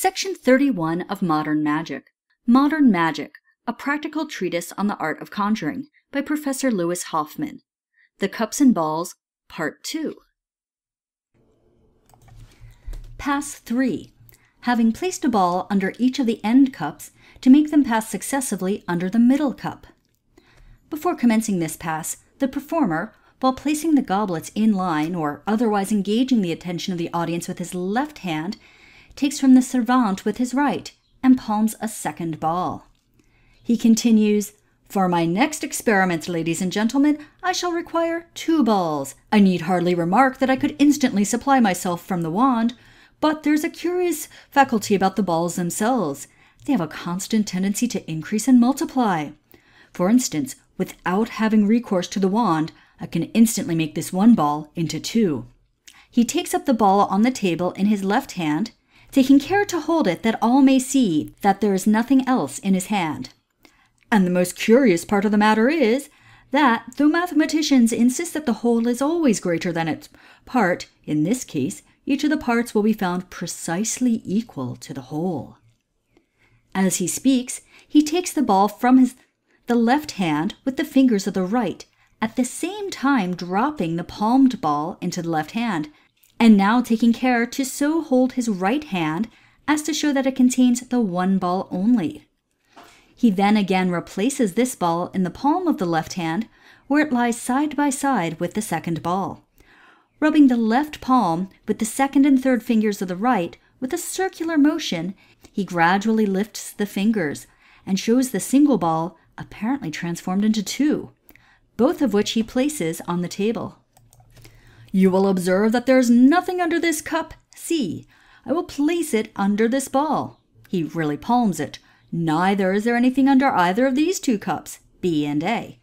Section 31 of Modern Magic. Modern Magic, a practical treatise on the art of conjuring, by Professor Louis Hoffman. The Cups and Balls, Part 2. Pass 3. Having placed a ball under each of the end cups, to make them pass successively under the middle cup. Before commencing this pass, the performer, while placing the goblets in line or otherwise engaging the attention of the audience with his left hand, takes from the servante with his right and palms a second ball. He continues, "For my next experiment, ladies and gentlemen, I shall require 2 balls. I need hardly remark that I could instantly supply myself from the wand, but there's a curious faculty about the balls themselves. They have a constant tendency to increase and multiply. For instance, without having recourse to the wand, I can instantly make this 1 ball into 2. He takes up the ball on the table in his left hand, taking care to hold it that all may see that there is nothing else in his hand. And the most curious part of the matter is that, though mathematicians insist that the whole is always greater than its part, in this case, each of the parts will be found precisely equal to the whole." As he speaks, he takes the ball from the left hand with the fingers of the right, at the same time dropping the palmed ball into the left hand, and now taking care to so hold his right hand as to show that it contains the 1 ball only. He then again replaces this ball in the palm of the left hand, where it lies side by side with the second ball, rubbing the left palm with the second and third fingers of the right. With a circular motion, he gradually lifts the fingers and shows the single ball apparently transformed into 2, both of which he places on the table. "You will observe that there is nothing under this cup. See, I will place it under this ball." He really palms it. "Neither is there anything under either of these 2 cups, B and A."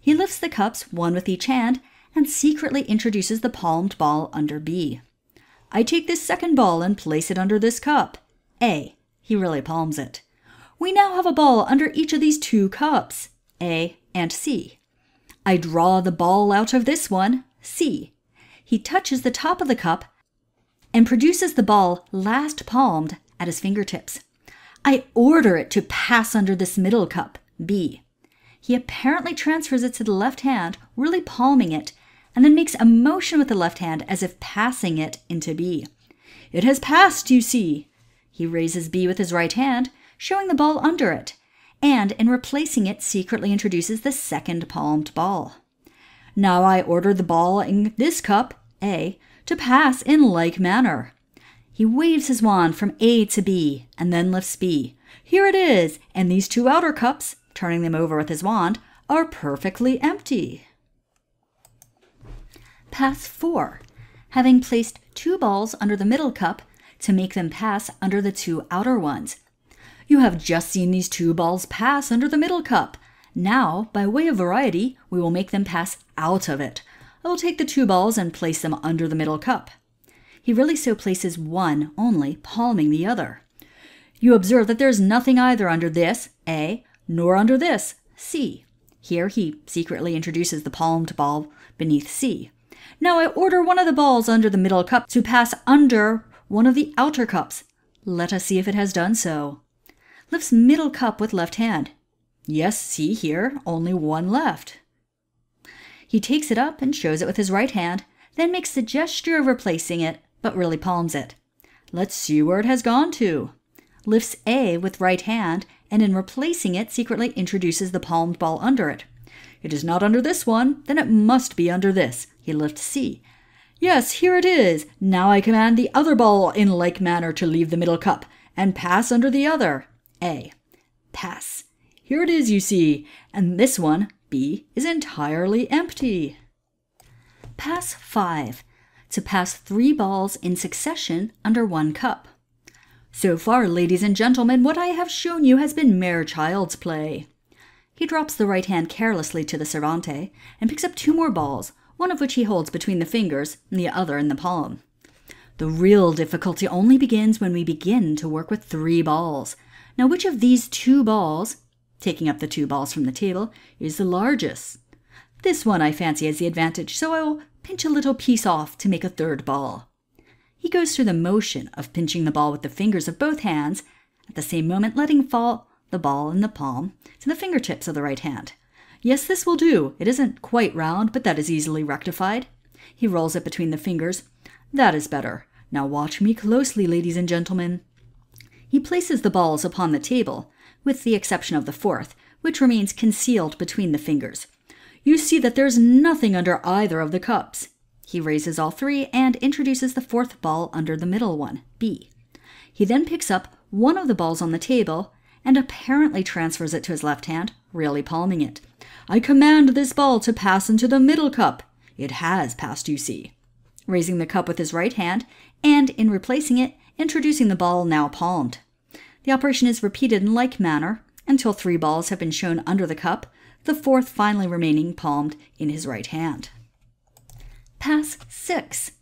He lifts the cups, 1 with each hand, and secretly introduces the palmed ball under B. "I take this second ball and place it under this cup, A." He really palms it. "We now have a ball under each of these 2 cups, A and C. I draw the ball out of this one, C." He touches the top of the cup and produces the ball last palmed at his fingertips. "I order it to pass under this middle cup, B." He apparently transfers it to the left hand, really palming it, and then makes a motion with the left hand as if passing it into B. "It has passed, you see." He raises B with his right hand, showing the ball under it, and in replacing it secretly introduces the second palmed ball. "Now I order the ball in this cup, A, to pass in like manner." He waves his wand from A to B, and then lifts B. "Here it is, and these 2 outer cups," turning them over with his wand, "are perfectly empty." Pass 4. Having placed 2 balls under the middle cup, to make them pass under the 2 outer ones. "You have just seen these 2 balls pass under the middle cup. Now, by way of variety, we will make them pass out of it. I will take the 2 balls and place them under the middle cup." He really so places 1 only, palming the other. "You observe that there is nothing either under this, A, nor under this, C." Here he secretly introduces the palmed ball beneath C. "Now I order 1 of the balls under the middle cup to pass under 1 of the outer cups. Let us see if it has done so." Lifts middle cup with left hand. "Yes, see here, only 1 left." He takes it up and shows it with his right hand, then makes the gesture of replacing it, but really palms it. "Let's see where it has gone to." Lifts A with right hand, and in replacing it secretly introduces the palmed ball under it. "It is not under this one, then it must be under this." He lifts C. "Yes, here it is. Now I command the other ball in like manner to leave the middle cup, and pass under the other, A. Pass. Here it is, you see, and this one, B, is entirely empty." Pass 5. To pass 3 balls in succession under 1 cup. "So far, ladies and gentlemen, what I have shown you has been mere child's play." He drops the right hand carelessly to the servante, and picks up 2 more balls, one of which he holds between the fingers and the other in the palm. "The real difficulty only begins when we begin to work with 3 balls. Now which of these 2 balls," taking up the 2 balls from the table, "is the largest? This one, I fancy, has the advantage, so I will pinch a little piece off to make a 3rd ball." he goes through the motion of pinching the ball with the fingers of both hands, at the same moment letting fall the ball in the palm to the fingertips of the right hand. Yes, this will do. It isn't quite round, but that is easily rectified. He rolls it between the fingers. That is better. Now watch me closely, ladies and gentlemen. He places the balls upon the table, with the exception of the fourth, which remains concealed between the fingers. You see that there's nothing under either of the cups. He raises all three and introduces the fourth ball under the middle one, B. He then picks up one of the balls on the table and apparently transfers it to his left hand, really palming it. I command this ball to pass into the middle cup. It has passed, you see. Raising the cup with his right hand, and in replacing it, introducing the ball now palmed. The operation is repeated in like manner until three balls have been shown under the cup, the fourth finally remaining palmed in his right hand. Pass 6.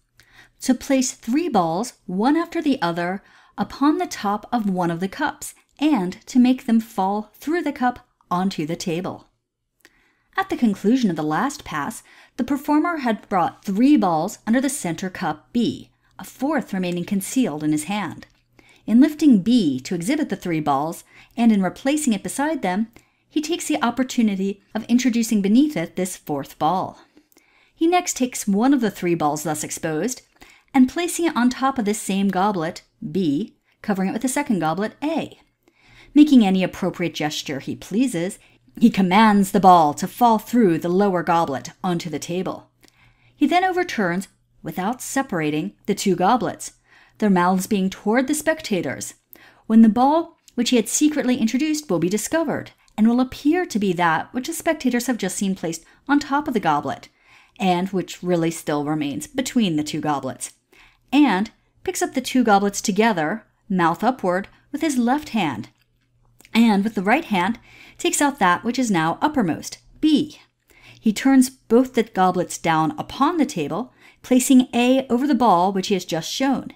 To place three balls, one after the other, upon the top of one of the cups, and to make them fall through the cup onto the table. At the conclusion of the last pass, the performer had brought three balls under the center cup B, a fourth remaining concealed in his hand. In lifting B to exhibit the three balls, and in replacing it beside them, he takes the opportunity of introducing beneath it this fourth ball. He next takes one of the three balls thus exposed, and placing it on top of this same goblet, B, covering it with a second goblet, A. Making any appropriate gesture he pleases, he commands the ball to fall through the lower goblet onto the table. He then overturns, without separating, the two goblets, their mouths being toward the spectators, when the ball which he had secretly introduced will be discovered, and will appear to be that which the spectators have just seen placed on top of the goblet, and which really still remains between the two goblets, and picks up the two goblets together, mouth upward, with his left hand, and with the right hand takes out that which is now uppermost, B. He turns both the goblets down upon the table, placing A over the ball which he has just shown.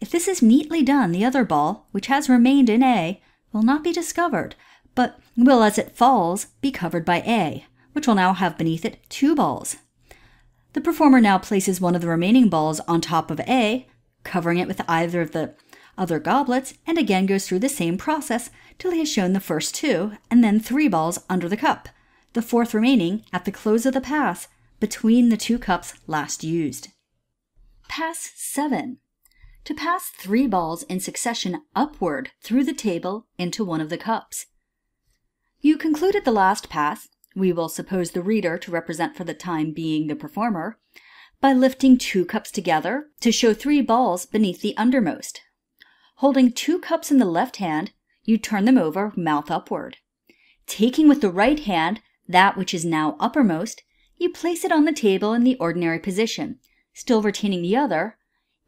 If this is neatly done, the other ball, which has remained in A, will not be discovered, but will, as it falls, be covered by A, which will now have beneath it two balls. The performer now places one of the remaining balls on top of A, covering it with either of the other goblets, and again goes through the same process till he has shown the first two, and then three balls under the cup, the fourth remaining at the close of the pass between the two cups last used. Pass 7. To pass three balls in succession upward through the table into one of the cups. You concluded the last pass, we will suppose the reader to represent for the time being the performer, by lifting two cups together to show three balls beneath the undermost. Holding two cups in the left hand, you turn them over mouth upward. Taking with the right hand that which is now uppermost, you place it on the table in the ordinary position, still retaining the other,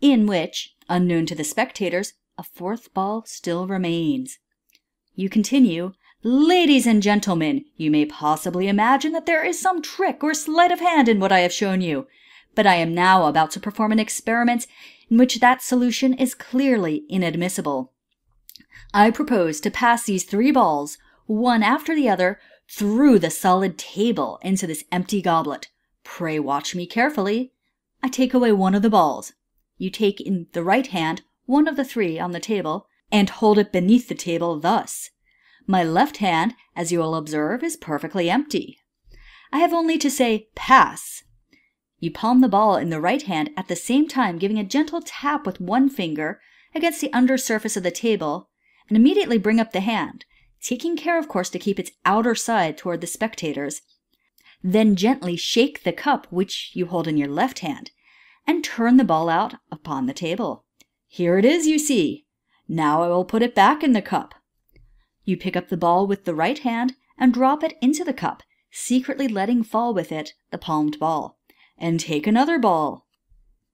in which, unknown to the spectators, a fourth ball still remains. You continue, "Ladies and gentlemen, you may possibly imagine that there is some trick or sleight of hand in what I have shown you, but I am now about to perform an experiment in which that solution is clearly inadmissible. I propose to pass these three balls, one after the other, through the solid table into this empty goblet. Pray watch me carefully. I take away one of the balls. You take in the right hand one of the three on the table, and hold it beneath the table thus. My left hand, as you will observe, is perfectly empty. I have only to say, 'Pass.' You palm the ball in the right hand at the same time giving a gentle tap with one finger against the under surface of the table, and immediately bring up the hand, taking care, of course, to keep its outer side toward the spectators. Then gently shake the cup which you hold in your left hand, and turn the ball out upon the table. Here it is, you see. Now I will put it back in the cup. You pick up the ball with the right hand and drop it into the cup, secretly letting fall with it the palmed ball. And take another ball.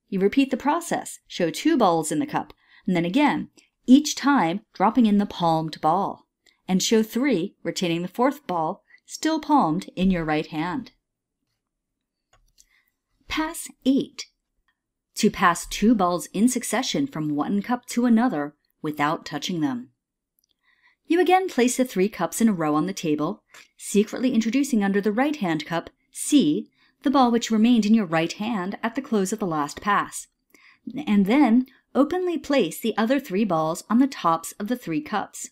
You repeat the process, show two balls in the cup, and then again, each time dropping in the palmed ball. And show three, retaining the fourth ball, still palmed in your right hand. Pass 8. To pass two balls in succession from one cup to another without touching them. You again place the three cups in a row on the table, secretly introducing under the right-hand cup, C, the ball which remained in your right hand at the close of the last pass. and then openly place the other three balls on the tops of the three cups.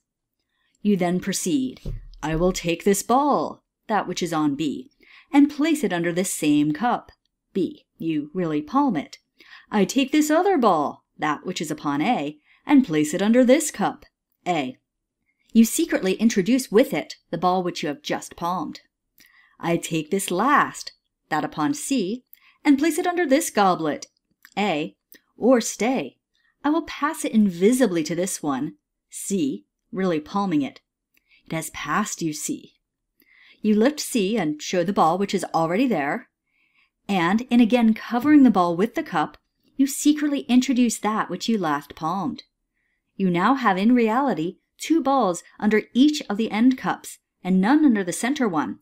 You then proceed, I will take this ball, that which is on B, and place it under this same cup, B. You really palm it. I take this other ball, that which is upon A, and place it under this cup, A. You secretly introduce with it the ball which you have just palmed. I take this last, that upon C, and place it under this goblet, A, or stay, I will pass it invisibly to this one, C, really palming it. It has passed you, C. You lift C and show the ball which is already there, and in again covering the ball with the cup, you secretly introduce that which you last palmed. You now have in reality two balls under each of the end cups, and none under the center one,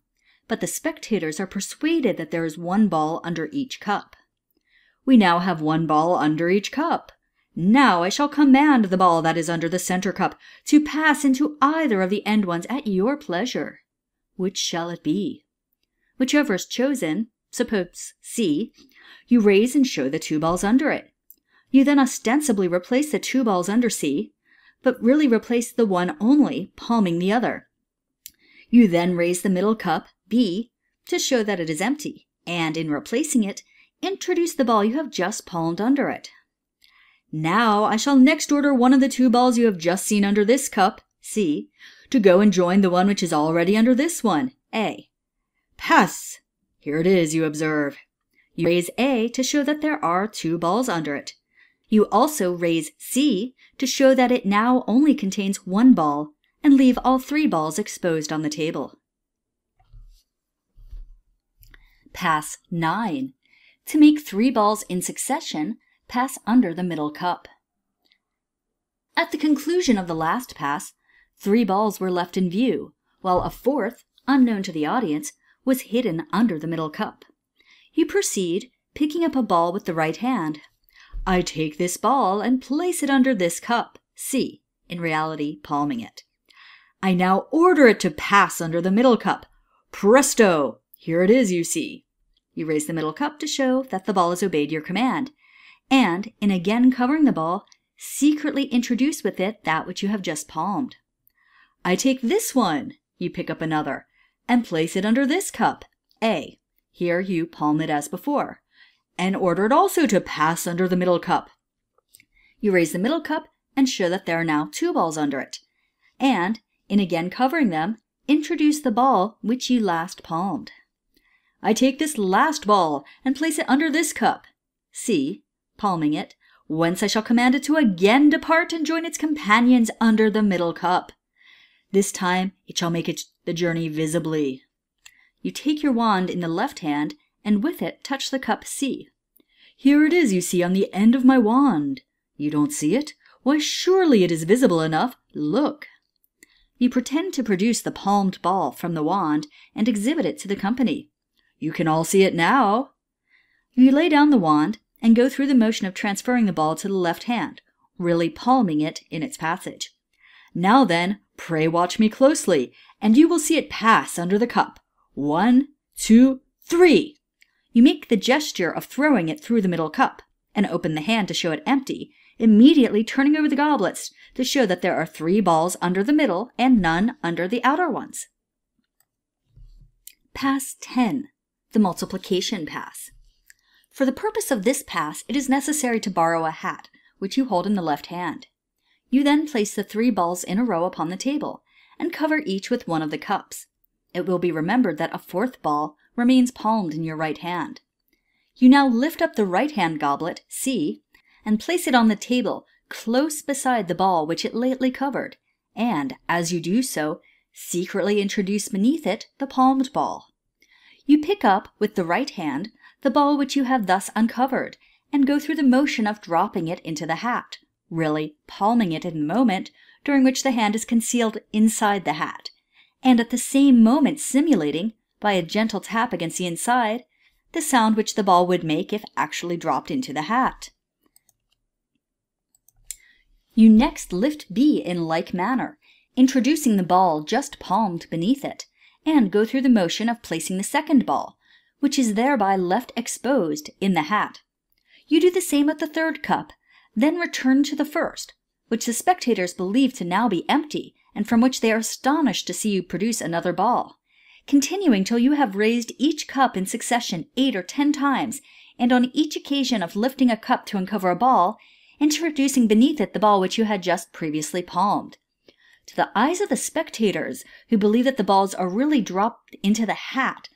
but the spectators are persuaded that there is one ball under each cup. We now have one ball under each cup. Now I shall command the ball that is under the center cup to pass into either of the end ones at your pleasure. Which shall it be? Whichever is chosen, suppose C, you raise and show the two balls under it. You then ostensibly replace the two balls under C, but really replace the one only, palming the other. You then raise the middle cup, B, to show that it is empty, and in replacing it, introduce the ball you have just palmed under it. Now I shall next order one of the two balls you have just seen under this cup, C, to go and join the one which is already under this one, A. Pass! Here it is, you observe. You raise A to show that there are two balls under it. You also raise C to show that it now only contains one ball, and leave all three balls exposed on the table. Pass 9. To make three balls in succession, pass under the middle cup. At the conclusion of the last pass, three balls were left in view, while a fourth, unknown to the audience, was hidden under the middle cup. You proceed, picking up a ball with the right hand. I take this ball and place it under this cup, C, in reality palming it. I now order it to pass under the middle cup. Presto! Here it is, you see. You raise the middle cup to show that the ball has obeyed your command, and, in again covering the ball, secretly introduce with it that which you have just palmed. I take this one, you pick up another, and place it under this cup, A. Here you palm it as before, and order it also to pass under the middle cup. You raise the middle cup and show that there are now two balls under it, and, in again covering them, introduce the ball which you last palmed. I take this last ball and place it under this cup, C, palming it, whence I shall command it to again depart and join its companions under the middle cup. This time it shall make the journey visibly. You take your wand in the left hand, and with it touch the cup C. Here it is, you see, on the end of my wand. You don't see it? Why, surely it is visible enough. Look. You pretend to produce the palmed ball from the wand and exhibit it to the company. You can all see it now. You lay down the wand and go through the motion of transferring the ball to the left hand, really palming it in its passage. Now then, pray watch me closely, and you will see it pass under the cup. 1, 2, 3. You make the gesture of throwing it through the middle cup, and open the hand to show it empty, immediately turning over the goblets to show that there are three balls under the middle and none under the outer ones. Pass 10, the multiplication pass. For the purpose of this pass, it is necessary to borrow a hat, which you hold in the left hand. You then place the three balls in a row upon the table, and cover each with one of the cups. It will be remembered that a fourth ball remains palmed in your right hand. You now lift up the right-hand goblet, C, and place it on the table, close beside the ball which it lately covered, and, as you do so, secretly introduce beneath it the palmed ball. You pick up, with the right hand, the ball which you have thus uncovered, and go through the motion of dropping it into the hat, really palming it in the moment during which the hand is concealed inside the hat, and at the same moment simulating, by a gentle tap against the inside, the sound which the ball would make if actually dropped into the hat. You next lift B in like manner, introducing the ball just palmed beneath it, and go through the motion of placing the second ball, which is thereby left exposed in the hat. You do the same at the third cup, then return to the first, which the spectators believe to now be empty, and from which they are astonished to see you produce another ball, continuing till you have raised each cup in succession 8 or 10 times, and on each occasion of lifting a cup to uncover a ball, introducing beneath it the ball which you had just previously palmed. To the eyes of the spectators, who believe that the balls are really dropped into the hat,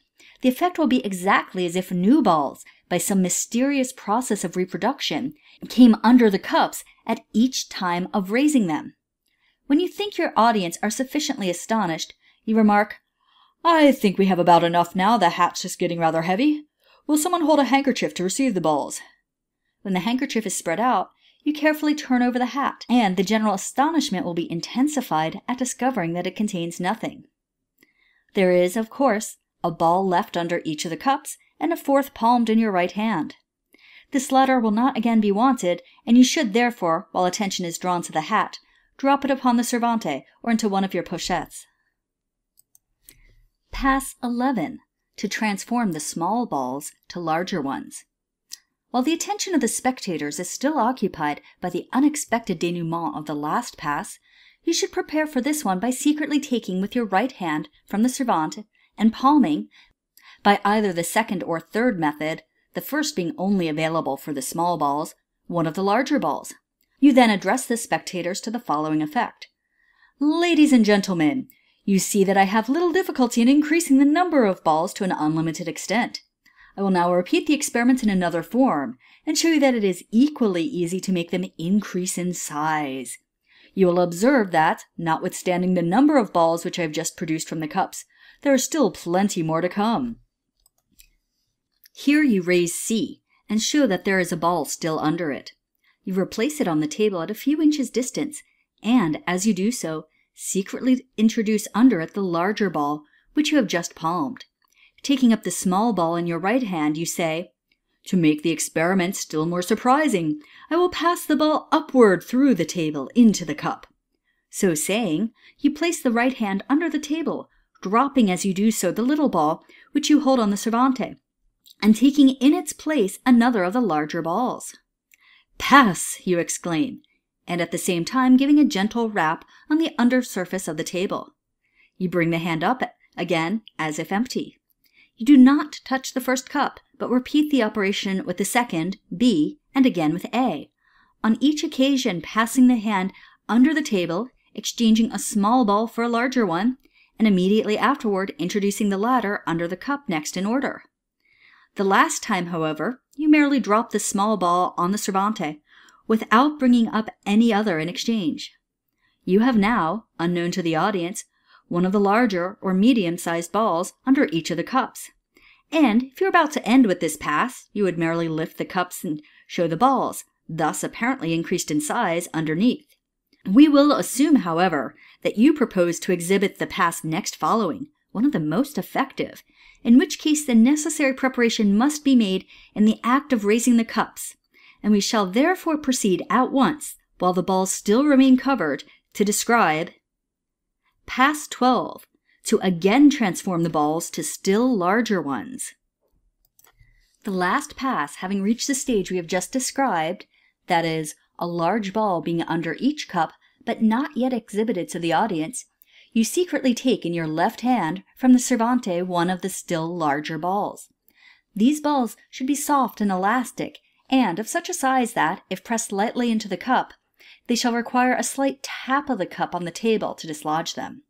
the effect will be exactly as if new balls, by some mysterious process of reproduction, came under the cups at each time of raising them. When you think your audience are sufficiently astonished, you remark, "I think we have about enough now. The hat's just getting rather heavy. Will someone hold a handkerchief to receive the balls?" When the handkerchief is spread out, you carefully turn over the hat, and the general astonishment will be intensified at discovering that it contains nothing. There is, of course, a ball left under each of the cups, and a fourth palmed in your right hand. This latter will not again be wanted, and you should therefore, while attention is drawn to the hat, drop it upon the servante or into one of your pochettes. Pass 11. To transform the small balls to larger ones. While the attention of the spectators is still occupied by the unexpected denouement of the last pass, you should prepare for this one by secretly taking with your right hand from the servante and palming, by either the second or third method, the first being only available for the small balls, one of the larger balls. You then address the spectators to the following effect. "Ladies and gentlemen, you see that I have little difficulty in increasing the number of balls to an unlimited extent. I will now repeat the experiment in another form, and show you that it is equally easy to make them increase in size. You will observe that, notwithstanding the number of balls which I have just produced from the cups, there are still plenty more to come." Here you raise C, and show that there is a ball still under it. You replace it on the table at a few inches distance, and, as you do so, secretly introduce under it the larger ball, which you have just palmed. Taking up the small ball in your right hand, you say, "To make the experiment still more surprising, I will pass the ball upward through the table into the cup." So saying, you place the right hand under the table, dropping as you do so the little ball, which you hold on the servante, and taking in its place another of the larger balls. "Pass!" you exclaim, and at the same time giving a gentle rap on the under surface of the table. You bring the hand up again as if empty. You do not touch the first cup, but repeat the operation with the second, B, and again with A, on each occasion passing the hand under the table, exchanging a small ball for a larger one, and immediately afterward introducing the latter under the cup next in order. The last time, however, you merely drop the small ball on the servante, without bringing up any other in exchange. You have now, unknown to the audience, one of the larger or medium-sized balls under each of the cups. And if you're about to end with this pass, you would merely lift the cups and show the balls, thus apparently increased in size, underneath. We will assume, however, that you propose to exhibit the pass next following, one of the most effective, in which case the necessary preparation must be made in the act of raising the cups, and we shall therefore proceed at once, while the balls still remain covered, to describe Pass 12, to again transform the balls to still larger ones. The last pass having reached the stage we have just described, that is, a large ball being under each cup, but not yet exhibited to the audience, you secretly take in your left hand from the servante one of the still larger balls. These balls should be soft and elastic, and of such a size that, if pressed lightly into the cup, they shall require a slight tap of the cup on the table to dislodge them.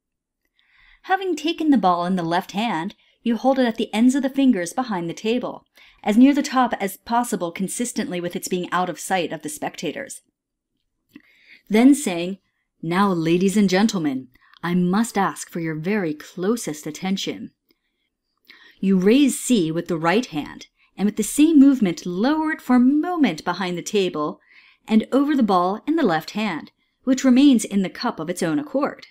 Having taken the ball in the left hand, you hold it at the ends of the fingers behind the table, as near the top as possible, consistently with its being out of sight of the spectators. Then saying, "Now, ladies and gentlemen, I must ask for your very closest attention," you raise C with the right hand, and with the same movement lower it for a moment behind the table and over the ball in the left hand, which remains in the cup of its own accord.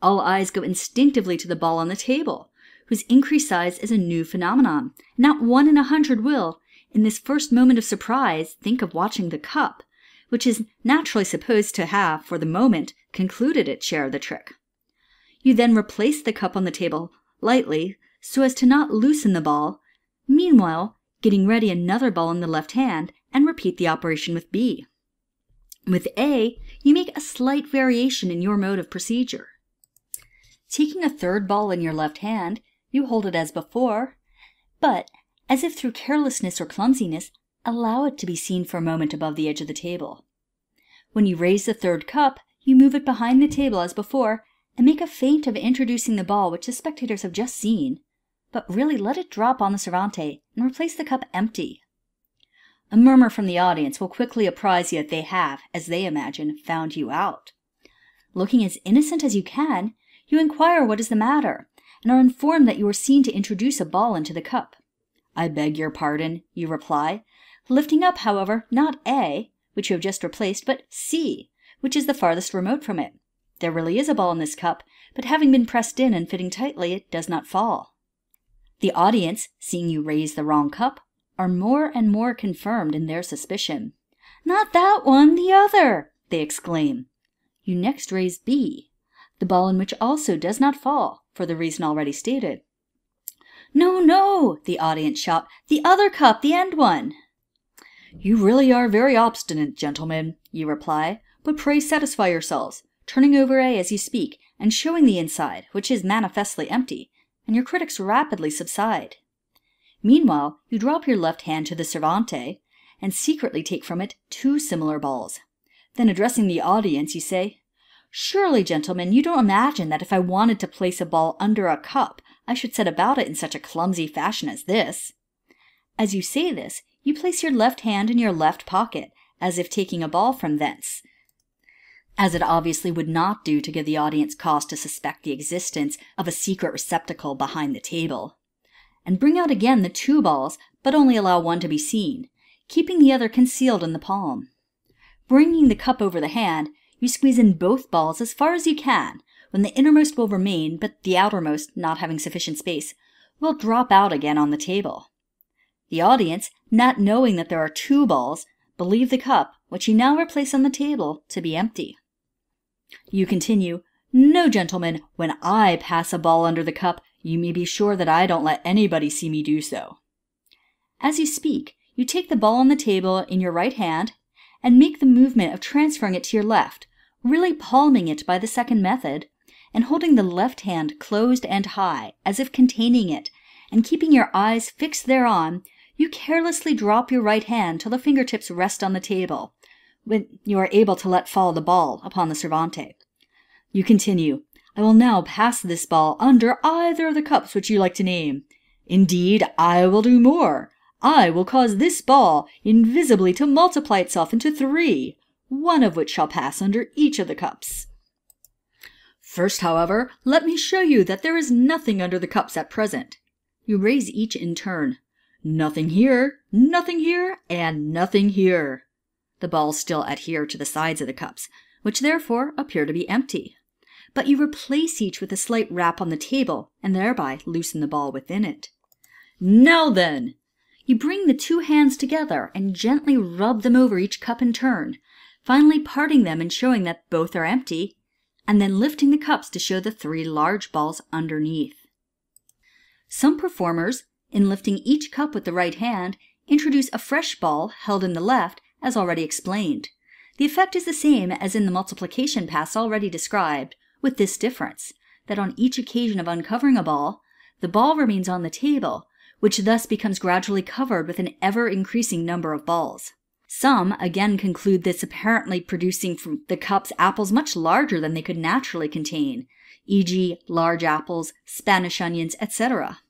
All eyes go instinctively to the ball on the table, whose increased size is a new phenomenon. Not 1 in 100 will, in this first moment of surprise, think of watching the cup, which is naturally supposed to have, for the moment, concluded its share of the trick. You then replace the cup on the table lightly, so as to not loosen the ball, meanwhile getting ready another ball in the left hand and repeat the operation with B. With A, you make a slight variation in your mode of procedure. Taking a third ball in your left hand, you hold it as before, but, as if through carelessness or clumsiness, allow it to be seen for a moment above the edge of the table. When you raise the third cup, you move it behind the table as before, and make a feint of introducing the ball which the spectators have just seen, but really let it drop on the servante and replace the cup empty. A murmur from the audience will quickly apprise you that they have, as they imagine, found you out. Looking as innocent as you can, you inquire what is the matter, and are informed that you are seen to introduce a ball into the cup. "I beg your pardon," you reply, lifting up, however, not A, which you have just replaced, but C, which is the farthest remote from it. There really is a ball in this cup, but having been pressed in and fitting tightly, it does not fall. The audience, seeing you raise the wrong cup, are more and more confirmed in their suspicion. "Not that one, the other!" they exclaim. You next raise B, the ball in which also does not fall, for the reason already stated. "No, no!" the audience shout. "The other cup, the end one!" "You really are very obstinate, gentlemen," you reply, "but pray satisfy yourselves, turning over A as you speak, and showing the inside, which is manifestly empty, and your critics rapidly subside." Meanwhile, you drop your left hand to the servante, and secretly take from it two similar balls. Then, addressing the audience, you say, "Surely, gentlemen, you don't imagine that if I wanted to place a ball under a cup, I should set about it in such a clumsy fashion as this." As you say this, you place your left hand in your left pocket, as if taking a ball from thence, as it obviously would not do to give the audience cause to suspect the existence of a secret receptacle behind the table, and bring out again the two balls, but only allow one to be seen, keeping the other concealed in the palm. Bringing the cup over the hand, you squeeze in both balls as far as you can, when the innermost will remain, but the outermost, not having sufficient space, will drop out again on the table. The audience, not knowing that there are two balls, believe the cup, which you now replace on the table, to be empty. You continue, "No, gentlemen, when I pass a ball under the cup, you may be sure that I don't let anybody see me do so." As you speak, you take the ball on the table in your right hand, and make the movement of transferring it to your left, really palming it by the second method, and holding the left hand closed and high, as if containing it, and keeping your eyes fixed thereon, you carelessly drop your right hand till the fingertips rest on the table, when you are able to let fall the ball upon the servante. You continue, "I will now pass this ball under either of the cups which you like to name. Indeed, I will do more. I will cause this ball invisibly to multiply itself into three, one of which shall pass under each of the cups. First, however, let me show you that there is nothing under the cups at present." You raise each in turn. "Nothing here, nothing here, and nothing here." The balls still adhere to the sides of the cups, which therefore appear to be empty. But you replace each with a slight rap on the table, and thereby loosen the ball within it. "Now then!" You bring the two hands together and gently rub them over each cup in turn, finally parting them and showing that both are empty, and then lifting the cups to show the three large balls underneath. Some performers, in lifting each cup with the right hand, introduce a fresh ball held in the left, as already explained. The effect is the same as in the multiplication pass already described, with this difference, that on each occasion of uncovering a ball, the ball remains on the table, which thus becomes gradually covered with an ever-increasing number of balls. Some, again, conclude this apparently producing from the cups apples much larger than they could naturally contain, e.g. large apples, Spanish onions, etc.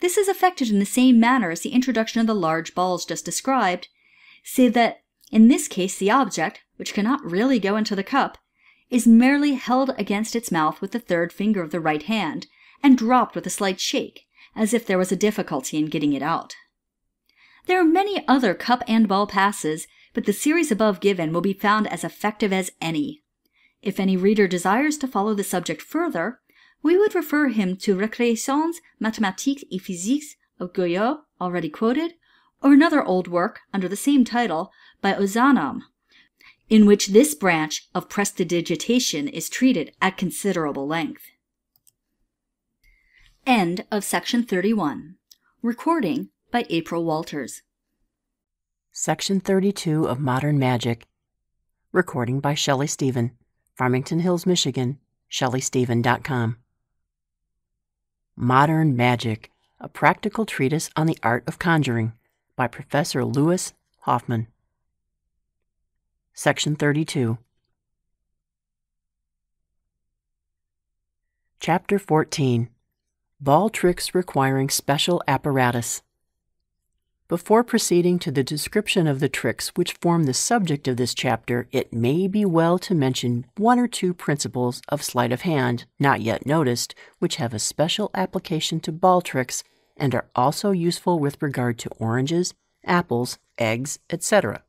This is effected in the same manner as the introduction of the large balls just described, save that in this case, the object, which cannot really go into the cup, is merely held against its mouth with the third finger of the right hand, and dropped with a slight shake, as if there was a difficulty in getting it out. There are many other cup and ball passes, but the series above given will be found as effective as any. If any reader desires to follow the subject further, we would refer him to Recreations Mathematiques et Physiques of Guyot, already quoted, or another old work under the same title by Ozanam, in which this branch of prestidigitation is treated at considerable length. End of section 31. Recording by April Walters. Section 32 of Modern Magic. Recording by Shelley Stephen, Farmington Hills, Michigan, Shelleystephen.com. Modern Magic, a practical treatise on the art of conjuring, by Professor Louis Hoffman. Section 32. Chapter 14. Ball Tricks Requiring Special Apparatus. Before proceeding to the description of the tricks which form the subject of this chapter, it may be well to mention one or two principles of sleight of hand, not yet noticed, which have a special application to ball tricks and are also useful with regard to oranges, apples, eggs, etc.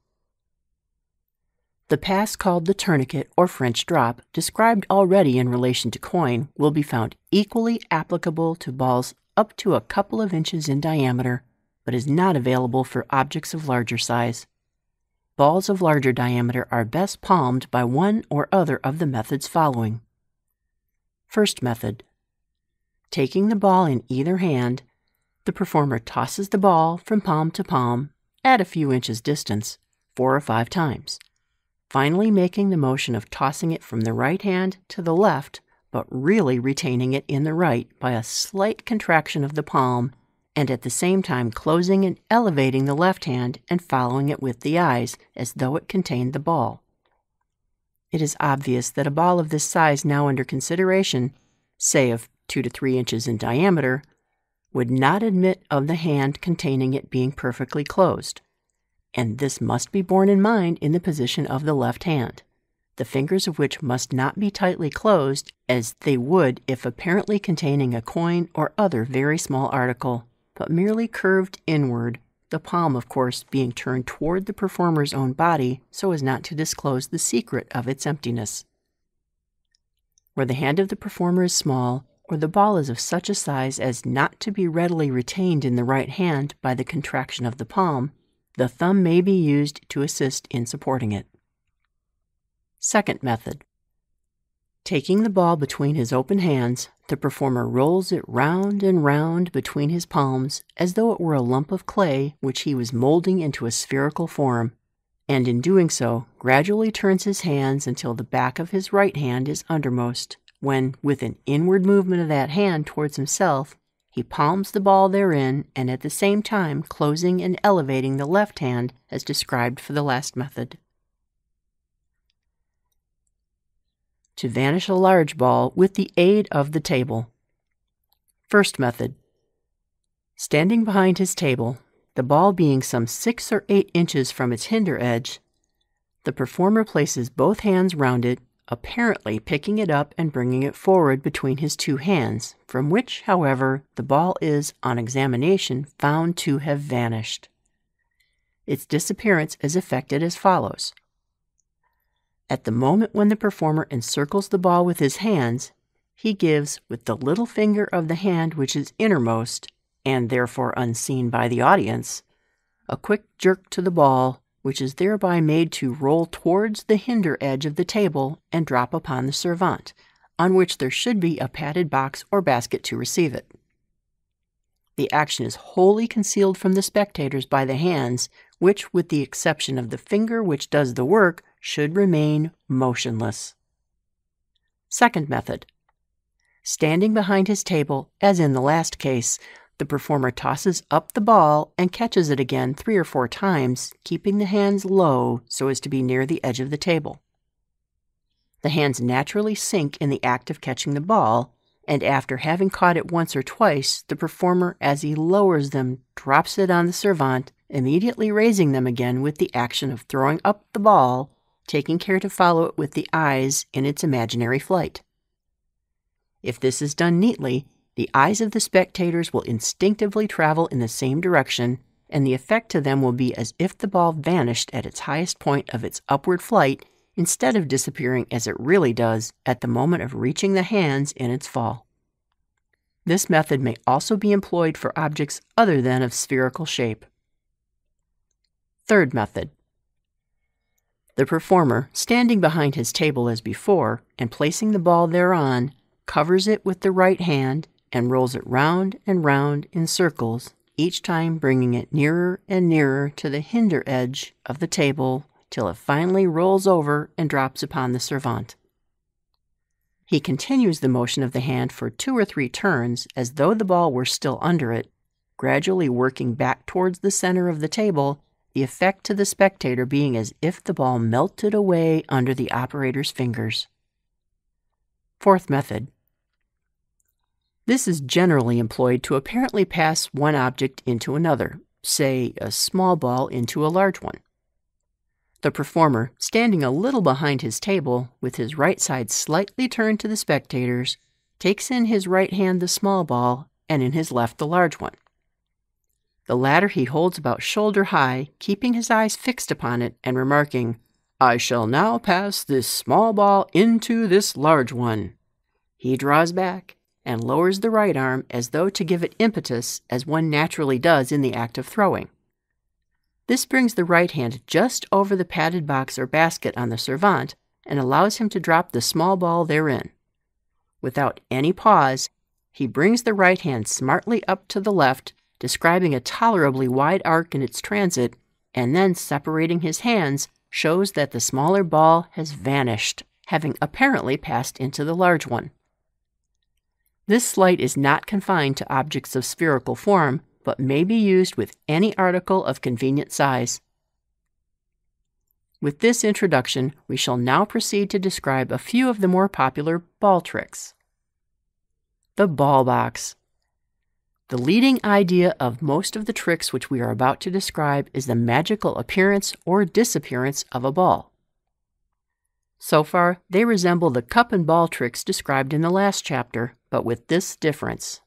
The pass called the tourniquet or French drop, described already in relation to coin, will be found equally applicable to balls up to a couple of inches in diameter, but is not available for objects of larger size. Balls of larger diameter are best palmed by one or other of the methods following. First method. Taking the ball in either hand, the performer tosses the ball from palm to palm at a few inches distance 4 or 5 times, finally making the motion of tossing it from the right hand to the left, but really retaining it in the right by a slight contraction of the palm, and at the same time closing and elevating the left hand and following it with the eyes as though it contained the ball. It is obvious that a ball of this size now under consideration, say of 2 to 3 inches in diameter, would not admit of the hand containing it being perfectly closed, and this must be borne in mind in the position of the left hand, the fingers of which must not be tightly closed as they would if apparently containing a coin or other very small article, but merely curved inward, the palm, of course, being turned toward the performer's own body so as not to disclose the secret of its emptiness. Where the hand of the performer is small, or the ball is of such a size as not to be readily retained in the right hand by the contraction of the palm, the thumb may be used to assist in supporting it. Second method. Taking the ball between his open hands, the performer rolls it round and round between his palms as though it were a lump of clay which he was molding into a spherical form, and in doing so, gradually turns his hands until the back of his right hand is undermost, when, with an inward movement of that hand towards himself, he palms the ball therein, and at the same time closing and elevating the left hand as described for the last method. To vanish a large ball with the aid of the table. First method. Standing behind his table, the ball being some 6 or 8 inches from its hinder edge, the performer places both hands round it, apparently picking it up and bringing it forward between his 2 hands, from which, however, the ball is, on examination, found to have vanished. Its disappearance is effected as follows. At the moment when the performer encircles the ball with his hands, he gives with the little finger of the hand which is innermost, and therefore unseen by the audience, a quick jerk to the ball, which is thereby made to roll towards the hinder edge of the table and drop upon the servante, on which there should be a padded box or basket to receive it. The action is wholly concealed from the spectators by the hands, which, with the exception of the finger which does the work, should remain motionless. Second method. Standing behind his table, as in the last case, the performer tosses up the ball and catches it again 3 or 4 times, keeping the hands low so as to be near the edge of the table. The hands naturally sink in the act of catching the ball, and after having caught it once or twice, the performer, as he lowers them, drops it on the servante, immediately raising them again with the action of throwing up the ball, taking care to follow it with the eyes in its imaginary flight. If this is done neatly, the eyes of the spectators will instinctively travel in the same direction, and the effect to them will be as if the ball vanished at its highest point of its upward flight, instead of disappearing as it really does at the moment of reaching the hands in its fall. This method may also be employed for objects other than of spherical shape. Third method. The performer, standing behind his table as before, and placing the ball thereon, covers it with the right hand and rolls it round and round in circles, each time bringing it nearer and nearer to the hinder edge of the table till it finally rolls over and drops upon the servante. He continues the motion of the hand for 2 or 3 turns as though the ball were still under it, gradually working back towards the center of the table, the effect to the spectator being as if the ball melted away under the operator's fingers. Fourth method. This is generally employed to apparently pass one object into another, say a small ball into a large one. The performer, standing a little behind his table, with his right side slightly turned to the spectators, takes in his right hand the small ball and in his left the large one. The latter he holds about shoulder high, keeping his eyes fixed upon it and remarking, "I shall now pass this small ball into this large one." He draws back and lowers the right arm as though to give it impetus, as one naturally does in the act of throwing. This brings the right hand just over the padded box or basket on the servante and allows him to drop the small ball therein. Without any pause, he brings the right hand smartly up to the left, describing a tolerably wide arc in its transit, and then, separating his hands, shows that the smaller ball has vanished, having apparently passed into the large one. This sleight is not confined to objects of spherical form, but may be used with any article of convenient size. With this introduction, we shall now proceed to describe a few of the more popular ball tricks. The ball box. The leading idea of most of the tricks which we are about to describe is the magical appearance or disappearance of a ball. So far, they resemble the cup and ball tricks described in the last chapter, but with this difference,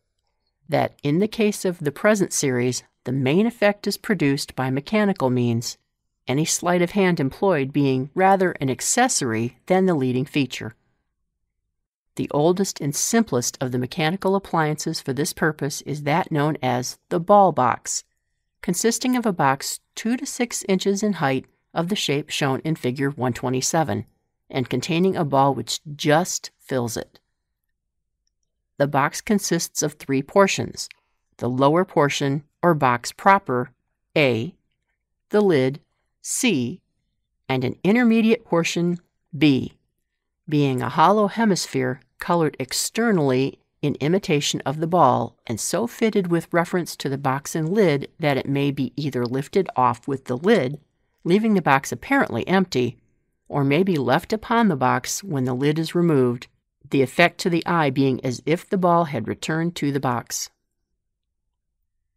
that in the case of the present series, the main effect is produced by mechanical means, any sleight of hand employed being rather an accessory than the leading feature. The oldest and simplest of the mechanical appliances for this purpose is that known as the ball box, consisting of a box 2 to 6 inches in height of the shape shown in figure 127, and containing a ball which just fills it. The box consists of 3 portions: the lower portion, or box proper, A, the lid, C, and an intermediate portion, B, being a hollow hemisphere colored externally in imitation of the ball, and so fitted with reference to the box and lid that it may be either lifted off with the lid, leaving the box apparently empty, or may be left upon the box when the lid is removed, the effect to the eye being as if the ball had returned to the box.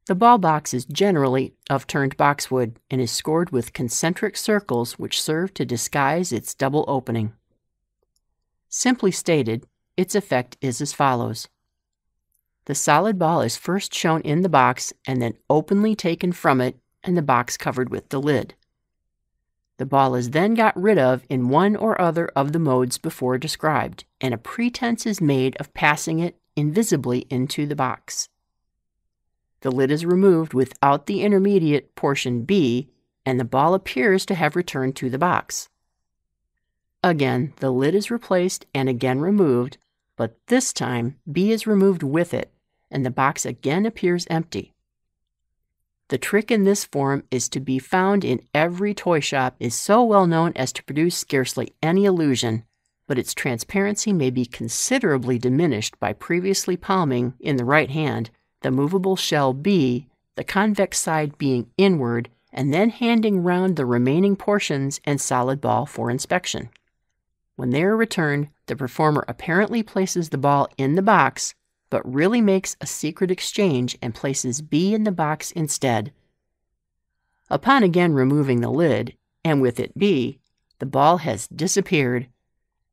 The ball box is generally of turned boxwood and is scored with concentric circles which serve to disguise its double opening. Simply stated, its effect is as follows. The solid ball is first shown in the box and then openly taken from it and the box covered with the lid. The ball is then got rid of in one or other of the modes before described, and a pretense is made of passing it invisibly into the box. The lid is removed without the intermediate portion B, and the ball appears to have returned to the box. Again, the lid is replaced and again removed, but this time B is removed with it, and the box again appears empty. The trick in this form is to be found in every toy shop, is so well known as to produce scarcely any illusion, but its transparency may be considerably diminished by previously palming, in the right hand, the movable shell B, the convex side being inward, and then handing round the remaining portions and solid ball for inspection. When they are returned, the performer apparently places the ball in the box, but really makes a secret exchange and places B in the box instead. Upon again removing the lid, and with it B, the ball has disappeared,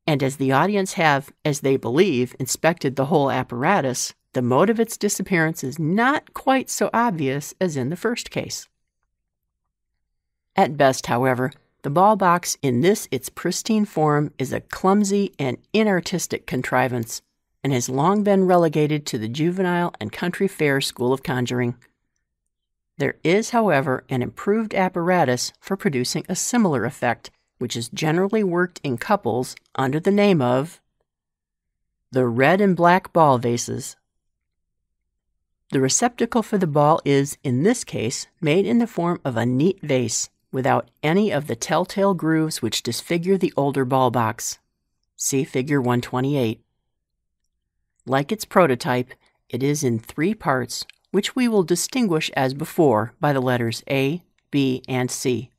and as the audience have, as they believe, inspected the whole apparatus, the mode of its disappearance is not quite so obvious as in the first case. At best, however, the ball box in this its pristine form is a clumsy and inartistic contrivance, and has long been relegated to the juvenile and country fair school of conjuring. There is, however, an improved apparatus for producing a similar effect, which is generally worked in couples under the name of the red and black ball vases. The receptacle for the ball is, in this case, made in the form of a neat vase, without any of the telltale grooves which disfigure the older ball box. See Figure 128. Like its prototype, it is in three parts, which we will distinguish as before by the letters A, B, and C.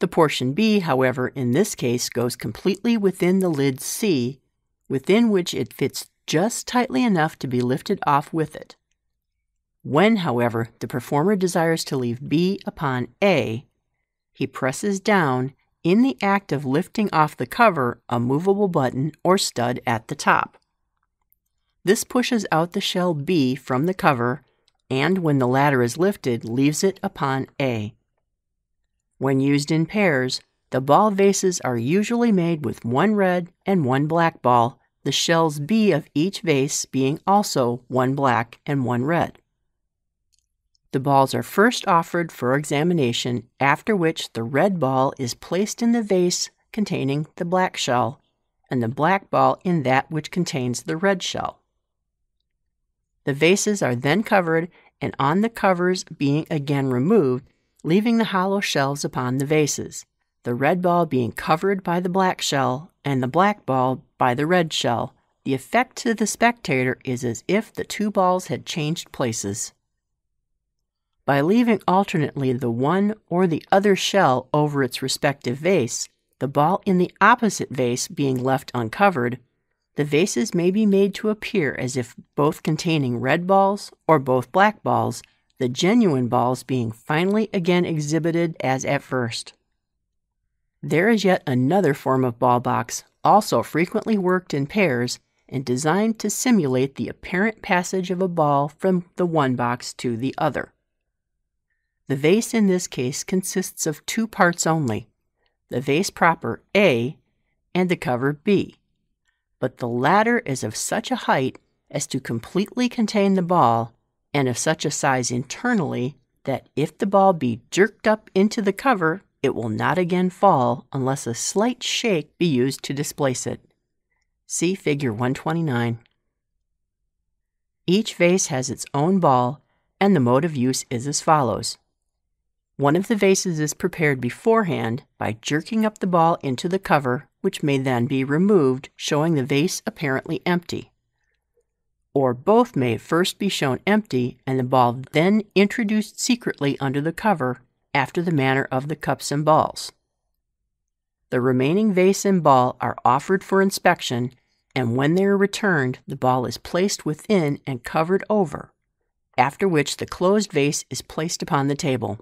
The portion B, however, in this case goes completely within the lid C, within which it fits just tightly enough to be lifted off with it. When, however, the performer desires to leave B upon A, he presses down in the act of lifting off the cover a movable button or stud at the top. This pushes out the shell B from the cover and, when the latter is lifted, leaves it upon A. When used in pairs, the ball vases are usually made with one red and one black ball, the shells B of each vase being also one black and one red. The balls are first offered for examination, after which the red ball is placed in the vase containing the black shell, and the black ball in that which contains the red shell. The vases are then covered, and on the covers being again removed, leaving the hollow shells upon the vases, the red ball being covered by the black shell and the black ball by the red shell. The effect to the spectator is as if the two balls had changed places. By leaving alternately the one or the other shell over its respective vase, the ball in the opposite vase being left uncovered, the vases may be made to appear as if both containing red balls or both black balls, the genuine balls being finally again exhibited as at first. There is yet another form of ball box, also frequently worked in pairs, and designed to simulate the apparent passage of a ball from the one box to the other. The vase in this case consists of two parts only, the vase proper A and the cover B, but the latter is of such a height as to completely contain the ball and of such a size internally that if the ball be jerked up into the cover, it will not again fall unless a slight shake be used to displace it. See Figure 129. Each vase has its own ball, and the mode of use is as follows. One of the vases is prepared beforehand by jerking up the ball into the cover, which may then be removed, showing the vase apparently empty. Or both may first be shown empty and the ball then introduced secretly under the cover, after the manner of the cups and balls. The remaining vase and ball are offered for inspection, and when they are returned, the ball is placed within and covered over, after which the closed vase is placed upon the table.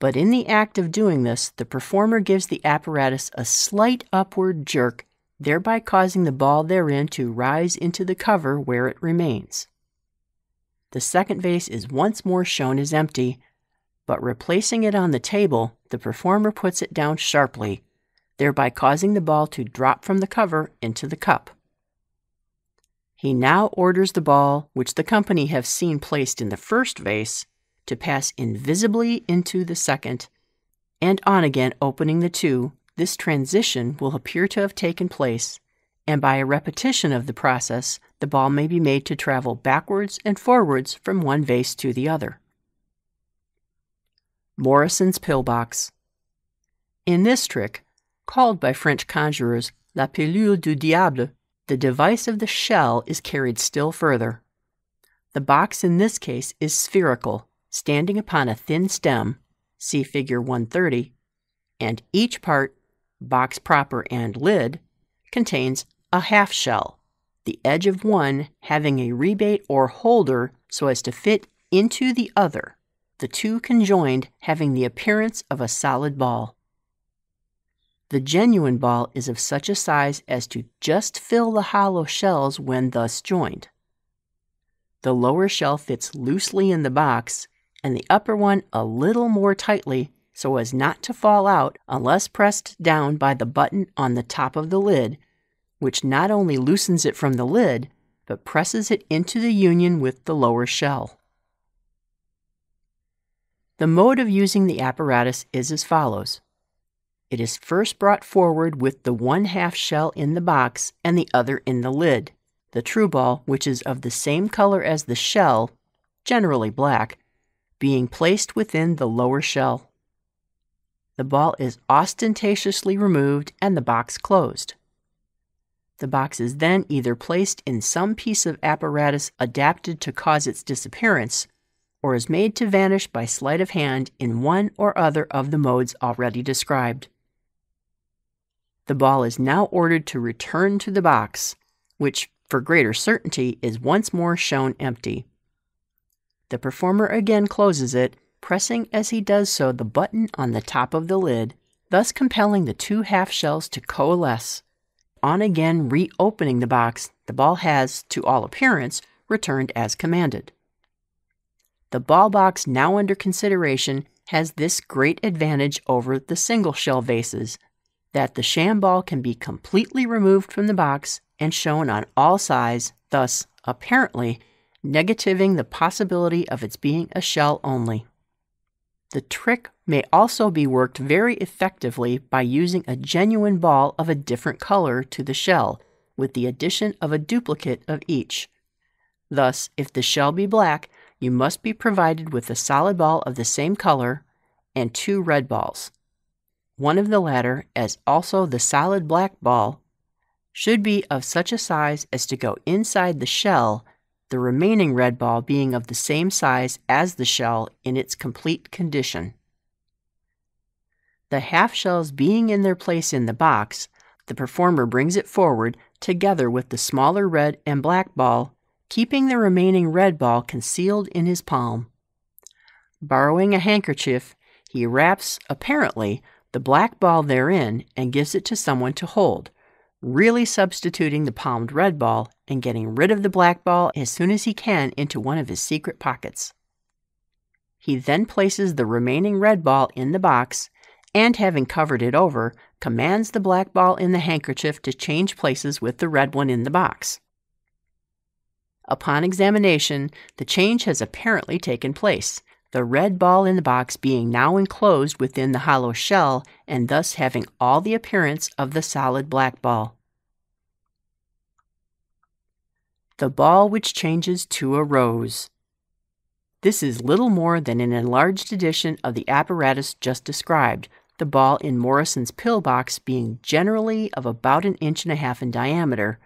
But in the act of doing this, the performer gives the apparatus a slight upward jerk, thereby causing the ball therein to rise into the cover where it remains. The second vase is once more shown as empty, but replacing it on the table, the performer puts it down sharply, thereby causing the ball to drop from the cover into the cup. He now orders the ball, which the company have seen placed in the first vase, to pass invisibly into the second, and on again opening the two, this transition will appear to have taken place, and by a repetition of the process, the ball may be made to travel backwards and forwards from one vase to the other. Morrison's pillbox. In this trick, called by French conjurers la pilule du diable, the device of the shell is carried still further. The box in this case is spherical, standing upon a thin stem, see Figure 130, and each part, box proper and lid, contains a half shell, the edge of one having a rebate or holder so as to fit into the other, the two conjoined having the appearance of a solid ball. The genuine ball is of such a size as to just fill the hollow shells when thus joined. The lower shell fits loosely in the box, and the upper one a little more tightly so as not to fall out unless pressed down by the button on the top of the lid, which not only loosens it from the lid, but presses it into the union with the lower shell. The mode of using the apparatus is as follows. It is first brought forward with the one half shell in the box and the other in the lid, the true ball, which is of the same color as the shell, generally black, being placed within the lower shell. The ball is ostentatiously removed and the box closed. The box is then either placed in some piece of apparatus adapted to cause its disappearance, or is made to vanish by sleight of hand in one or other of the modes already described. The ball is now ordered to return to the box, which, for greater certainty, is once more shown empty. The performer again closes it, pressing as he does so the button on the top of the lid, thus compelling the two half shells to coalesce. On again reopening the box, the ball has, to all appearance, returned as commanded. The ball box now under consideration has this great advantage over the single shell vases, that the sham ball can be completely removed from the box and shown on all sides, thus, apparently, negativing the possibility of its being a shell only. The trick may also be worked very effectively by using a genuine ball of a different color to the shell, with the addition of a duplicate of each. Thus, if the shell be black, you must be provided with a solid ball of the same color and two red balls. One of the latter, as also the solid black ball, should be of such a size as to go inside the shell, the remaining red ball being of the same size as the shell in its complete condition. The half shells being in their place in the box, the performer brings it forward together with the smaller red and black ball, keeping the remaining red ball concealed in his palm. Borrowing a handkerchief, he wraps, apparently, the black ball therein and gives it to someone to hold, really substituting the palmed red ball and getting rid of the black ball as soon as he can into one of his secret pockets. He then places the remaining red ball in the box and, having covered it over, commands the black ball in the handkerchief to change places with the red one in the box. Upon examination, the change has apparently taken place, the red ball in the box being now enclosed within the hollow shell and thus having all the appearance of the solid black ball. The ball which changes to a rose. This is little more than an enlarged edition of the apparatus just described, the ball in Morrison's pill box being generally of about 1.5 inches in diameter,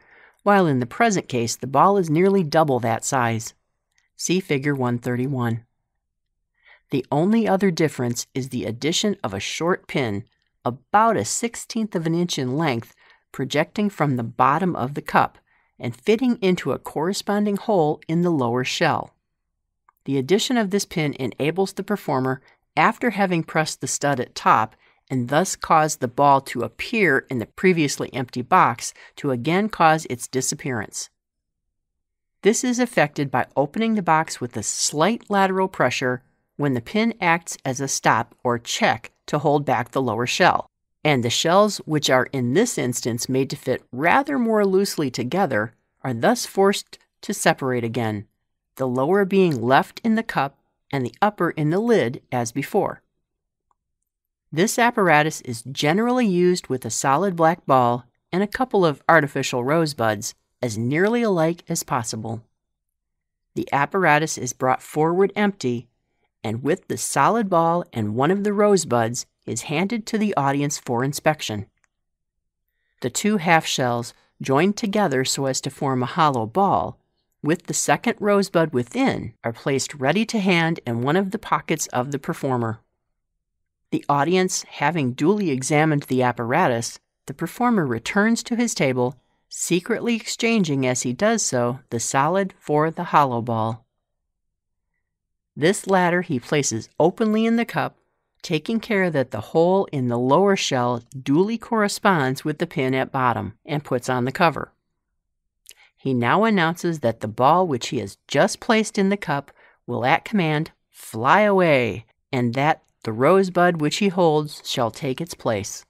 while in the present case the ball is nearly double that size. See Figure 131. The only other difference is the addition of a short pin, about 1/16 inch in length, projecting from the bottom of the cup and fitting into a corresponding hole in the lower shell. The addition of this pin enables the performer, after having pressed the stud at top, and thus cause the ball to appear in the previously empty box, to again cause its disappearance. This is effected by opening the box with a slight lateral pressure when the pin acts as a stop or check to hold back the lower shell, and the shells, which are in this instance made to fit rather more loosely together, are thus forced to separate again, the lower being left in the cup and the upper in the lid as before. This apparatus is generally used with a solid black ball and a couple of artificial rosebuds, as nearly alike as possible. The apparatus is brought forward empty, and with the solid ball and one of the rosebuds is handed to the audience for inspection. The two half shells, joined together so as to form a hollow ball, with the second rosebud within, are placed ready to hand in one of the pockets of the performer. The audience having duly examined the apparatus, the performer returns to his table, secretly exchanging as he does so the solid for the hollow ball. This latter he places openly in the cup, taking care that the hole in the lower shell duly corresponds with the pin at bottom, and puts on the cover. He now announces that the ball which he has just placed in the cup will at command fly away, and that the rosebud which he holds shall take its place.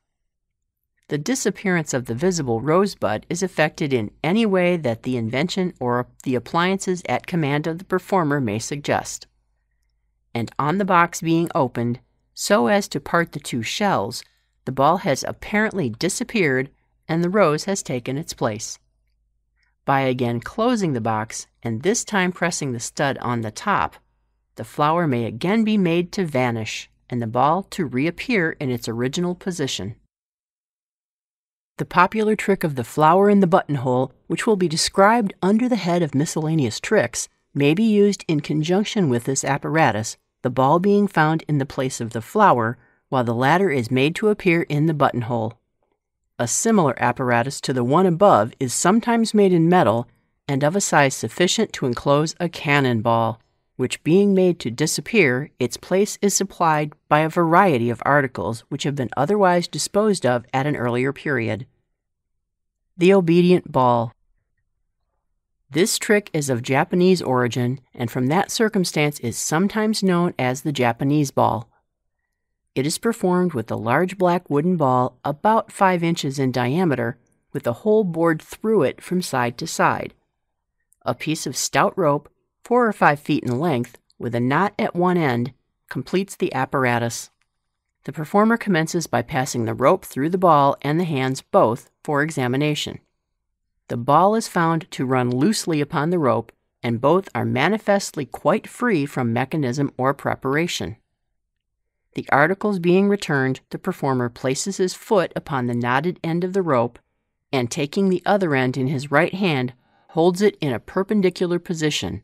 The disappearance of the visible rosebud is effected in any way that the invention or the appliances at command of the performer may suggest. And on the box being opened, so as to part the two shells, the ball has apparently disappeared and the rose has taken its place. By again closing the box, and this time pressing the stud on the top, the flower may again be made to vanish and the ball to reappear in its original position. The popular trick of the flower in the buttonhole, which will be described under the head of miscellaneous tricks, may be used in conjunction with this apparatus, the ball being found in the place of the flower, while the latter is made to appear in the buttonhole. A similar apparatus to the one above is sometimes made in metal and of a size sufficient to enclose a cannonball, which being made to disappear, its place is supplied by a variety of articles which have been otherwise disposed of at an earlier period. The obedient ball. This trick is of Japanese origin, and from that circumstance is sometimes known as the Japanese ball. It is performed with a large black wooden ball about 5 inches in diameter, with a hole bored through it from side to side. A piece of stout rope, 4 or 5 feet in length, with a knot at one end, completes the apparatus. The performer commences by passing the rope through the ball and the hands both for examination. The ball is found to run loosely upon the rope, and both are manifestly quite free from mechanism or preparation. The articles being returned, the performer places his foot upon the knotted end of the rope, and taking the other end in his right hand, holds it in a perpendicular position.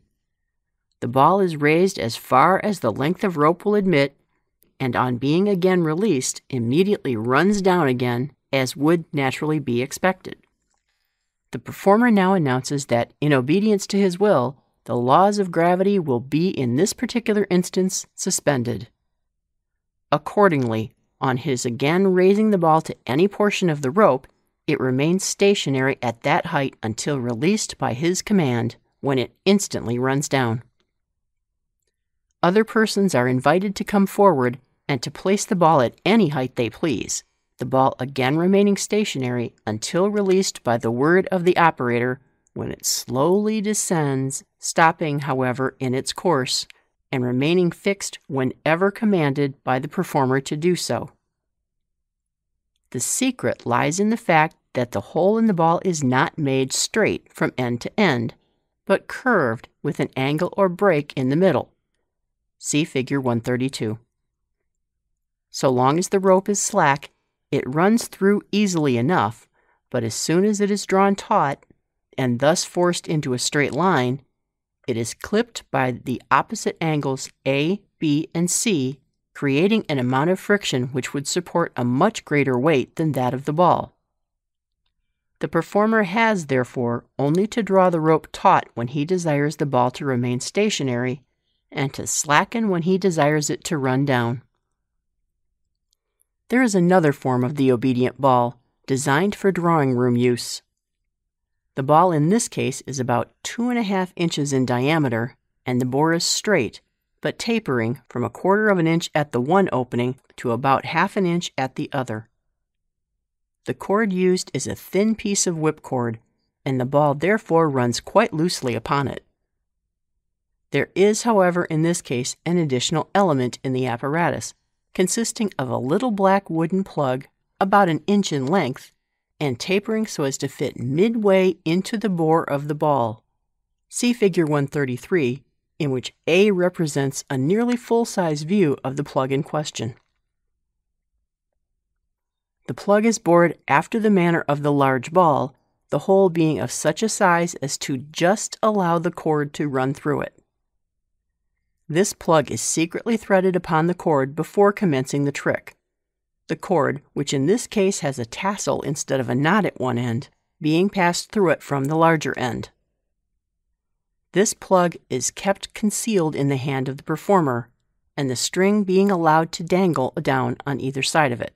The ball is raised as far as the length of rope will admit, and on being again released, immediately runs down again, as would naturally be expected. The performer now announces that, in obedience to his will, the laws of gravity will be in this particular instance suspended. Accordingly, on his again raising the ball to any portion of the rope, it remains stationary at that height until released by his command, when it instantly runs down. Other persons are invited to come forward and to place the ball at any height they please, the ball again remaining stationary until released by the word of the operator, when it slowly descends, stopping, however, in its course, and remaining fixed whenever commanded by the performer to do so. The secret lies in the fact that the hole in the ball is not made straight from end to end, but curved with an angle or break in the middle. See Figure 132. So long as the rope is slack, it runs through easily enough, but as soon as it is drawn taut, and thus forced into a straight line, it is clipped by the opposite angles A, B, and C, creating an amount of friction which would support a much greater weight than that of the ball. The performer has, therefore, only to draw the rope taut when he desires the ball to remain stationary, and to slacken when he desires it to run down. There is another form of the obedient ball, designed for drawing room use. The ball in this case is about 2.5 inches in diameter, and the bore is straight, but tapering from 1/4 of an inch at the one opening to about 1/2 an inch at the other. The cord used is a thin piece of whipcord, and the ball therefore runs quite loosely upon it. There is, however, in this case, an additional element in the apparatus, consisting of a little black wooden plug, about an inch in length, and tapering so as to fit midway into the bore of the ball. See Figure 133, in which A represents a nearly full-size view of the plug in question. The plug is bored after the manner of the large ball, the hole being of such a size as to just allow the cord to run through it. This plug is secretly threaded upon the cord before commencing the trick. The cord, which in this case has a tassel instead of a knot at one end, being passed through it from the larger end. This plug is kept concealed in the hand of the performer, and the string being allowed to dangle down on either side of it.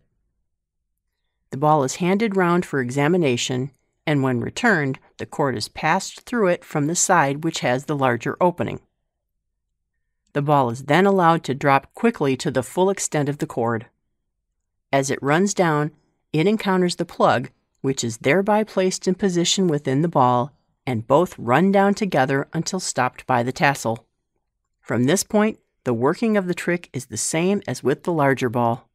The ball is handed round for examination, and when returned, the cord is passed through it from the side which has the larger opening. The ball is then allowed to drop quickly to the full extent of the cord. As it runs down, it encounters the plug, which is thereby placed in position within the ball, and both run down together until stopped by the tassel. From this point, the working of the trick is the same as with the larger ball.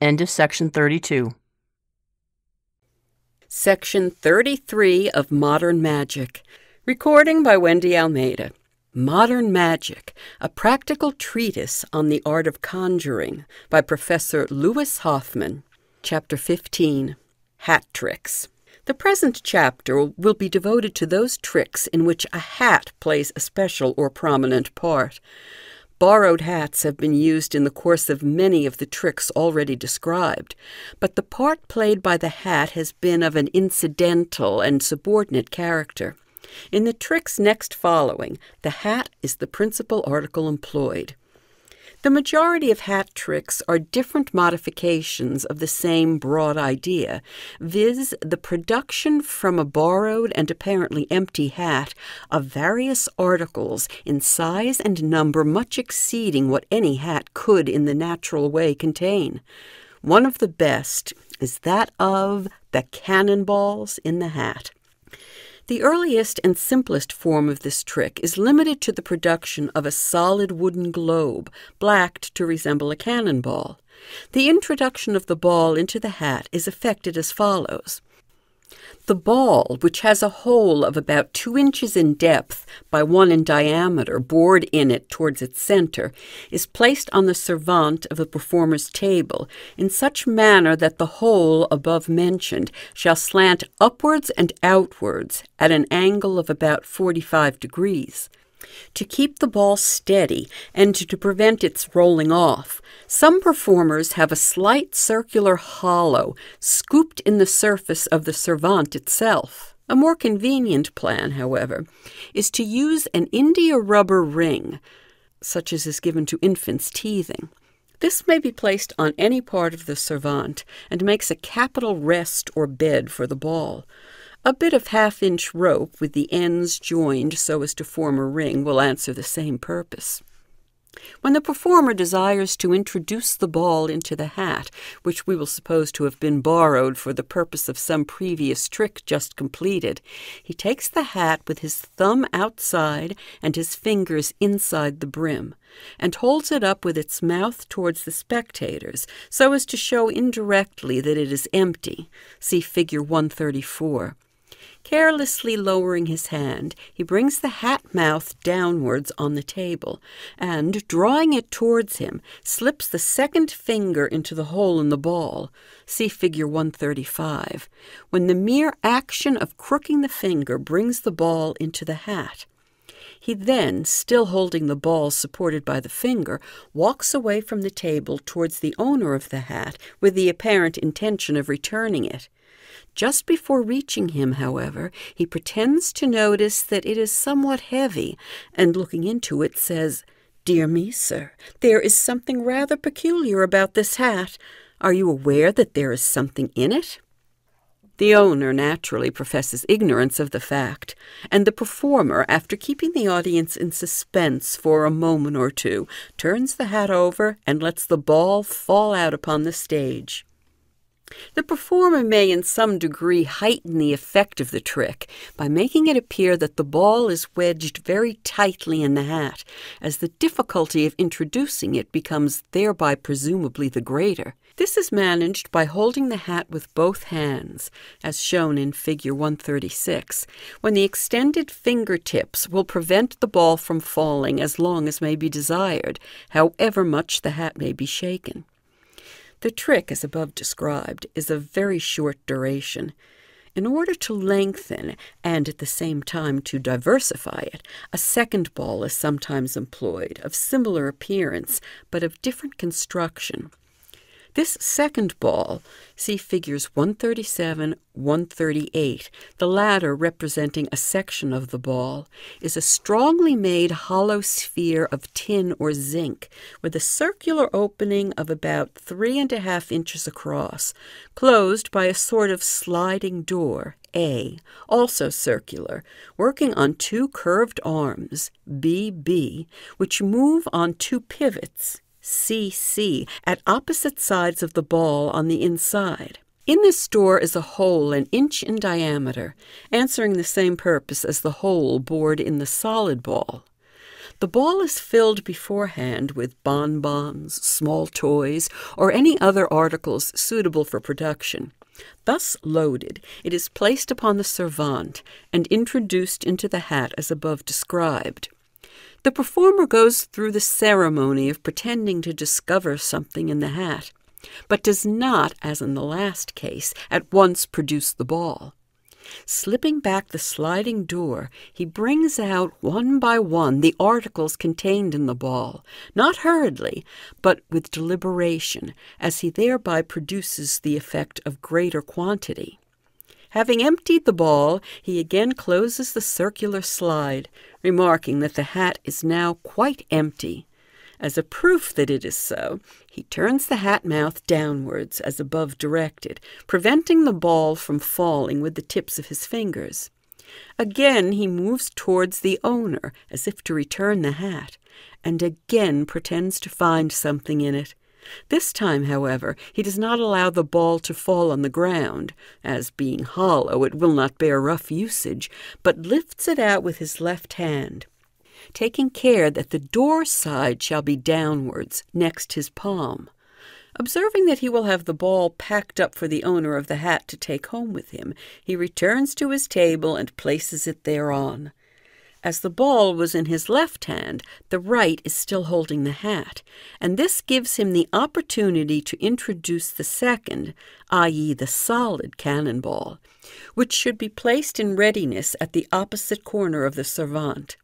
End of section 32. Section 33 of Modern Magic. Recording by Wendy Almeida. Modern Magic, a practical treatise on the art of conjuring by Professor Louis Hoffman. Chapter 15, Hat Tricks. The present chapter will be devoted to those tricks in which a hat plays a special or prominent part. Borrowed hats have been used in the course of many of the tricks already described, but the part played by the hat has been of an incidental and subordinate character. In the tricks next following, the hat is the principal article employed. The majority of hat tricks are different modifications of the same broad idea, viz. The production from a borrowed and apparently empty hat of various articles in size and number much exceeding what any hat could in the natural way contain. One of the best is that of the cannonballs in the hat. The earliest and simplest form of this trick is limited to the production of a solid wooden globe, blacked to resemble a cannonball. The introduction of the ball into the hat is effected as follows. The ball, which has a hole of about 2 inches in depth by 1 in diameter bored in it towards its center, is placed on the servante of the performer's table in such manner that the hole above mentioned shall slant upwards and outwards at an angle of about 45 degrees. To keep the ball steady and to prevent its rolling off, some performers have a slight circular hollow scooped in the surface of the servante itself. A more convenient plan, however, is to use an India rubber ring, such as is given to infants teething. This may be placed on any part of the servante and makes a capital rest or bed for the ball. A bit of half-inch rope with the ends joined so as to form a ring will answer the same purpose. When the performer desires to introduce the ball into the hat, which we will suppose to have been borrowed for the purpose of some previous trick just completed, he takes the hat with his thumb outside and his fingers inside the brim, and holds it up with its mouth towards the spectators, so as to show indirectly that it is empty. See Figure 134. Carelessly lowering his hand, he brings the hat mouth downwards on the table, and, drawing it towards him, slips the second finger into the hole in the ball. See Figure 135, when the mere action of crooking the finger brings the ball into the hat. He then, still holding the ball supported by the finger, walks away from the table towards the owner of the hat with the apparent intention of returning it. Just before reaching him, however, he pretends to notice that it is somewhat heavy, and looking into it says, "Dear me, sir, there is something rather peculiar about this hat. Are you aware that there is something in it?" The owner naturally professes ignorance of the fact, and the performer, after keeping the audience in suspense for a moment or two, turns the hat over and lets the ball fall out upon the stage. The performer may in some degree heighten the effect of the trick by making it appear that the ball is wedged very tightly in the hat, as the difficulty of introducing it becomes thereby presumably the greater. This is managed by holding the hat with both hands, as shown in Figure 136, when the extended fingertips will prevent the ball from falling as long as may be desired, however much the hat may be shaken. The trick, as above described, is of very short duration. In order to lengthen and at the same time to diversify it, a second ball is sometimes employed, of similar appearance, but of different construction. This second ball, see Figures 137, 138, the latter representing a section of the ball, is a strongly made hollow sphere of tin or zinc with a circular opening of about 3.5 inches across, closed by a sort of sliding door, A, also circular, working on 2 curved arms, BB, which move on 2 pivots, CC, at opposite sides of the ball on the inside. In this door is a hole 1 inch in diameter, answering the same purpose as the hole bored in the solid ball. The ball is filled beforehand with bonbons, small toys, or any other articles suitable for production. Thus loaded, it is placed upon the servante and introduced into the hat as above described. The performer goes through the ceremony of pretending to discover something in the hat, but does not, as in the last case, at once produce the ball. Slipping back the sliding door, he brings out one by one the articles contained in the ball, not hurriedly, but with deliberation, as he thereby produces the effect of greater quantity. Having emptied the ball, he again closes the circular slide, remarking that the hat is now quite empty. As a proof that it is so, he turns the hat mouth downwards as above directed, preventing the ball from falling with the tips of his fingers. Again he moves towards the owner as if to return the hat, and again pretends to find something in it. This time, however, he does not allow the ball to fall on the ground, as being hollow it will not bear rough usage, but lifts it out with his left hand, taking care that the door side shall be downwards, next his palm. Observing that he will have the ball packed up for the owner of the hat to take home with him, he returns to his table and places it thereon. As the ball was in his left hand, the right is still holding the hat, and this gives him the opportunity to introduce the second, i.e. the solid cannonball, which should be placed in readiness at the opposite corner of the servante.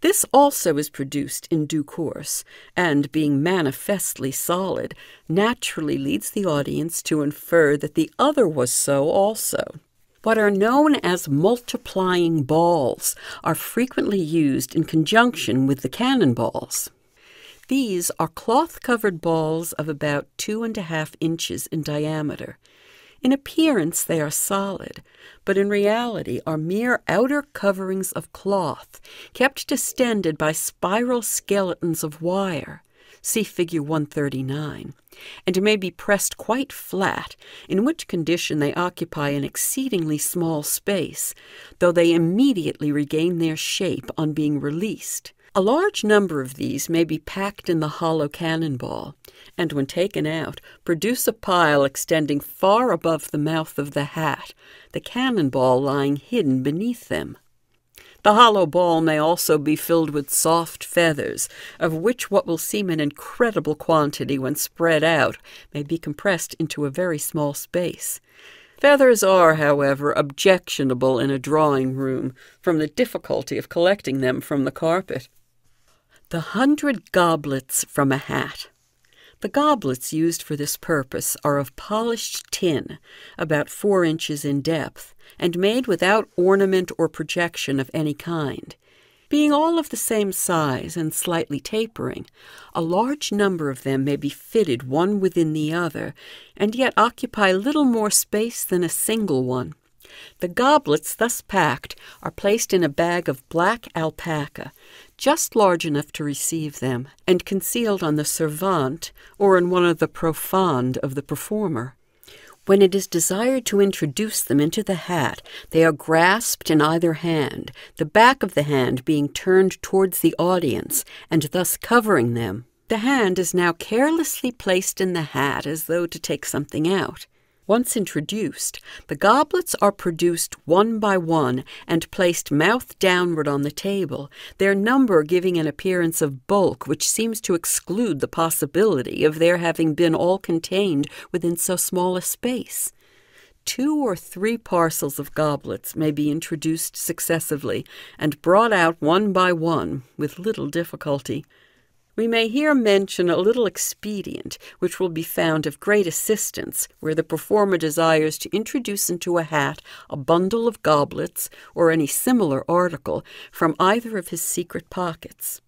This also is produced in due course, and being manifestly solid, naturally leads the audience to infer that the other was so also. What are known as multiplying balls are frequently used in conjunction with the cannonballs. These are cloth-covered balls of about 2.5 inches in diameter. In appearance they are solid, but in reality are mere outer coverings of cloth, kept distended by spiral skeletons of wire, see figure 139, and may be pressed quite flat, in which condition they occupy an exceedingly small space, though they immediately regain their shape on being released. A large number of these may be packed in the hollow cannonball, and when taken out, produce a pile extending far above the mouth of the hat, the cannonball lying hidden beneath them. The hollow ball may also be filled with soft feathers, of which what will seem an incredible quantity when spread out may be compressed into a very small space. Feathers are, however, objectionable in a drawing room, from the difficulty of collecting them from the carpet. The 100 goblets from a hat. The goblets used for this purpose are of polished tin, about 4 inches in depth, and made without ornament or projection of any kind. Being all of the same size and slightly tapering, a large number of them may be fitted one within the other, and yet occupy little more space than a single one. The goblets thus packed are placed in a bag of black alpaca, just large enough to receive them, and concealed on the servante or in one of the profondes of the performer. When it is desired to introduce them into the hat, they are grasped in either hand, the back of the hand being turned towards the audience, and thus covering them. The hand is now carelessly placed in the hat as though to take something out. Once introduced, the goblets are produced one by one and placed mouth downward on the table, their number giving an appearance of bulk which seems to exclude the possibility of their having been all contained within so small a space. 2 or 3 parcels of goblets may be introduced successively and brought out one by one with little difficulty. We may here mention a little expedient which will be found of great assistance where the performer desires to introduce into a hat a bundle of goblets or any similar article from either of his secret pockets.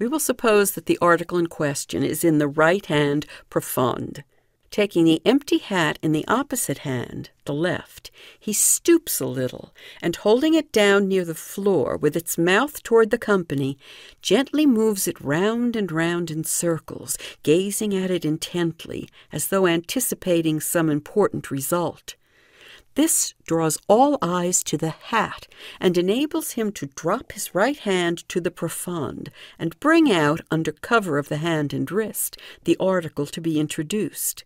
We will suppose that the article in question is in the right-hand profonde. Taking the empty hat in the opposite hand, the left, he stoops a little, and holding it down near the floor with its mouth toward the company, gently moves it round and round in circles, gazing at it intently, as though anticipating some important result. This draws all eyes to the hat, and enables him to drop his right hand to the profonde, and bring out, under cover of the hand and wrist, the article to be introduced.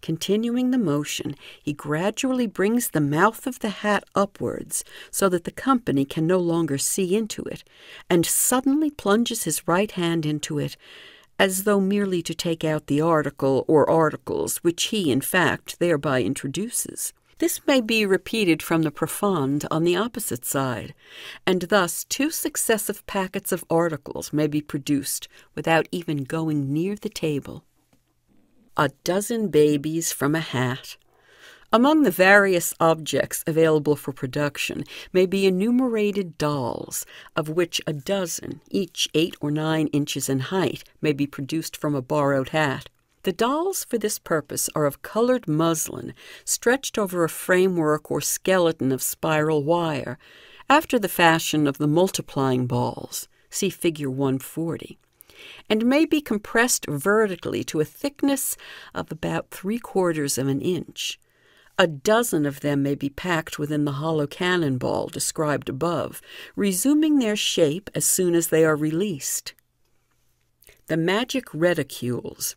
Continuing the motion, he gradually brings the mouth of the hat upwards so that the company can no longer see into it, and suddenly plunges his right hand into it, as though merely to take out the article or articles which he, in fact, thereby introduces. This may be repeated from the profonde on the opposite side, and thus 2 successive packets of articles may be produced without even going near the table. A dozen babies from a hat. Among the various objects available for production may be enumerated dolls, of which a dozen, each 8 or 9 inches in height, may be produced from a borrowed hat. The dolls for this purpose are of colored muslin, stretched over a framework or skeleton of spiral wire, after the fashion of the multiplying balls, see Figure 140, and may be compressed vertically to a thickness of about 3/4 of an inch. A dozen of them may be packed within the hollow cannonball described above, resuming their shape as soon as they are released. The magic reticules.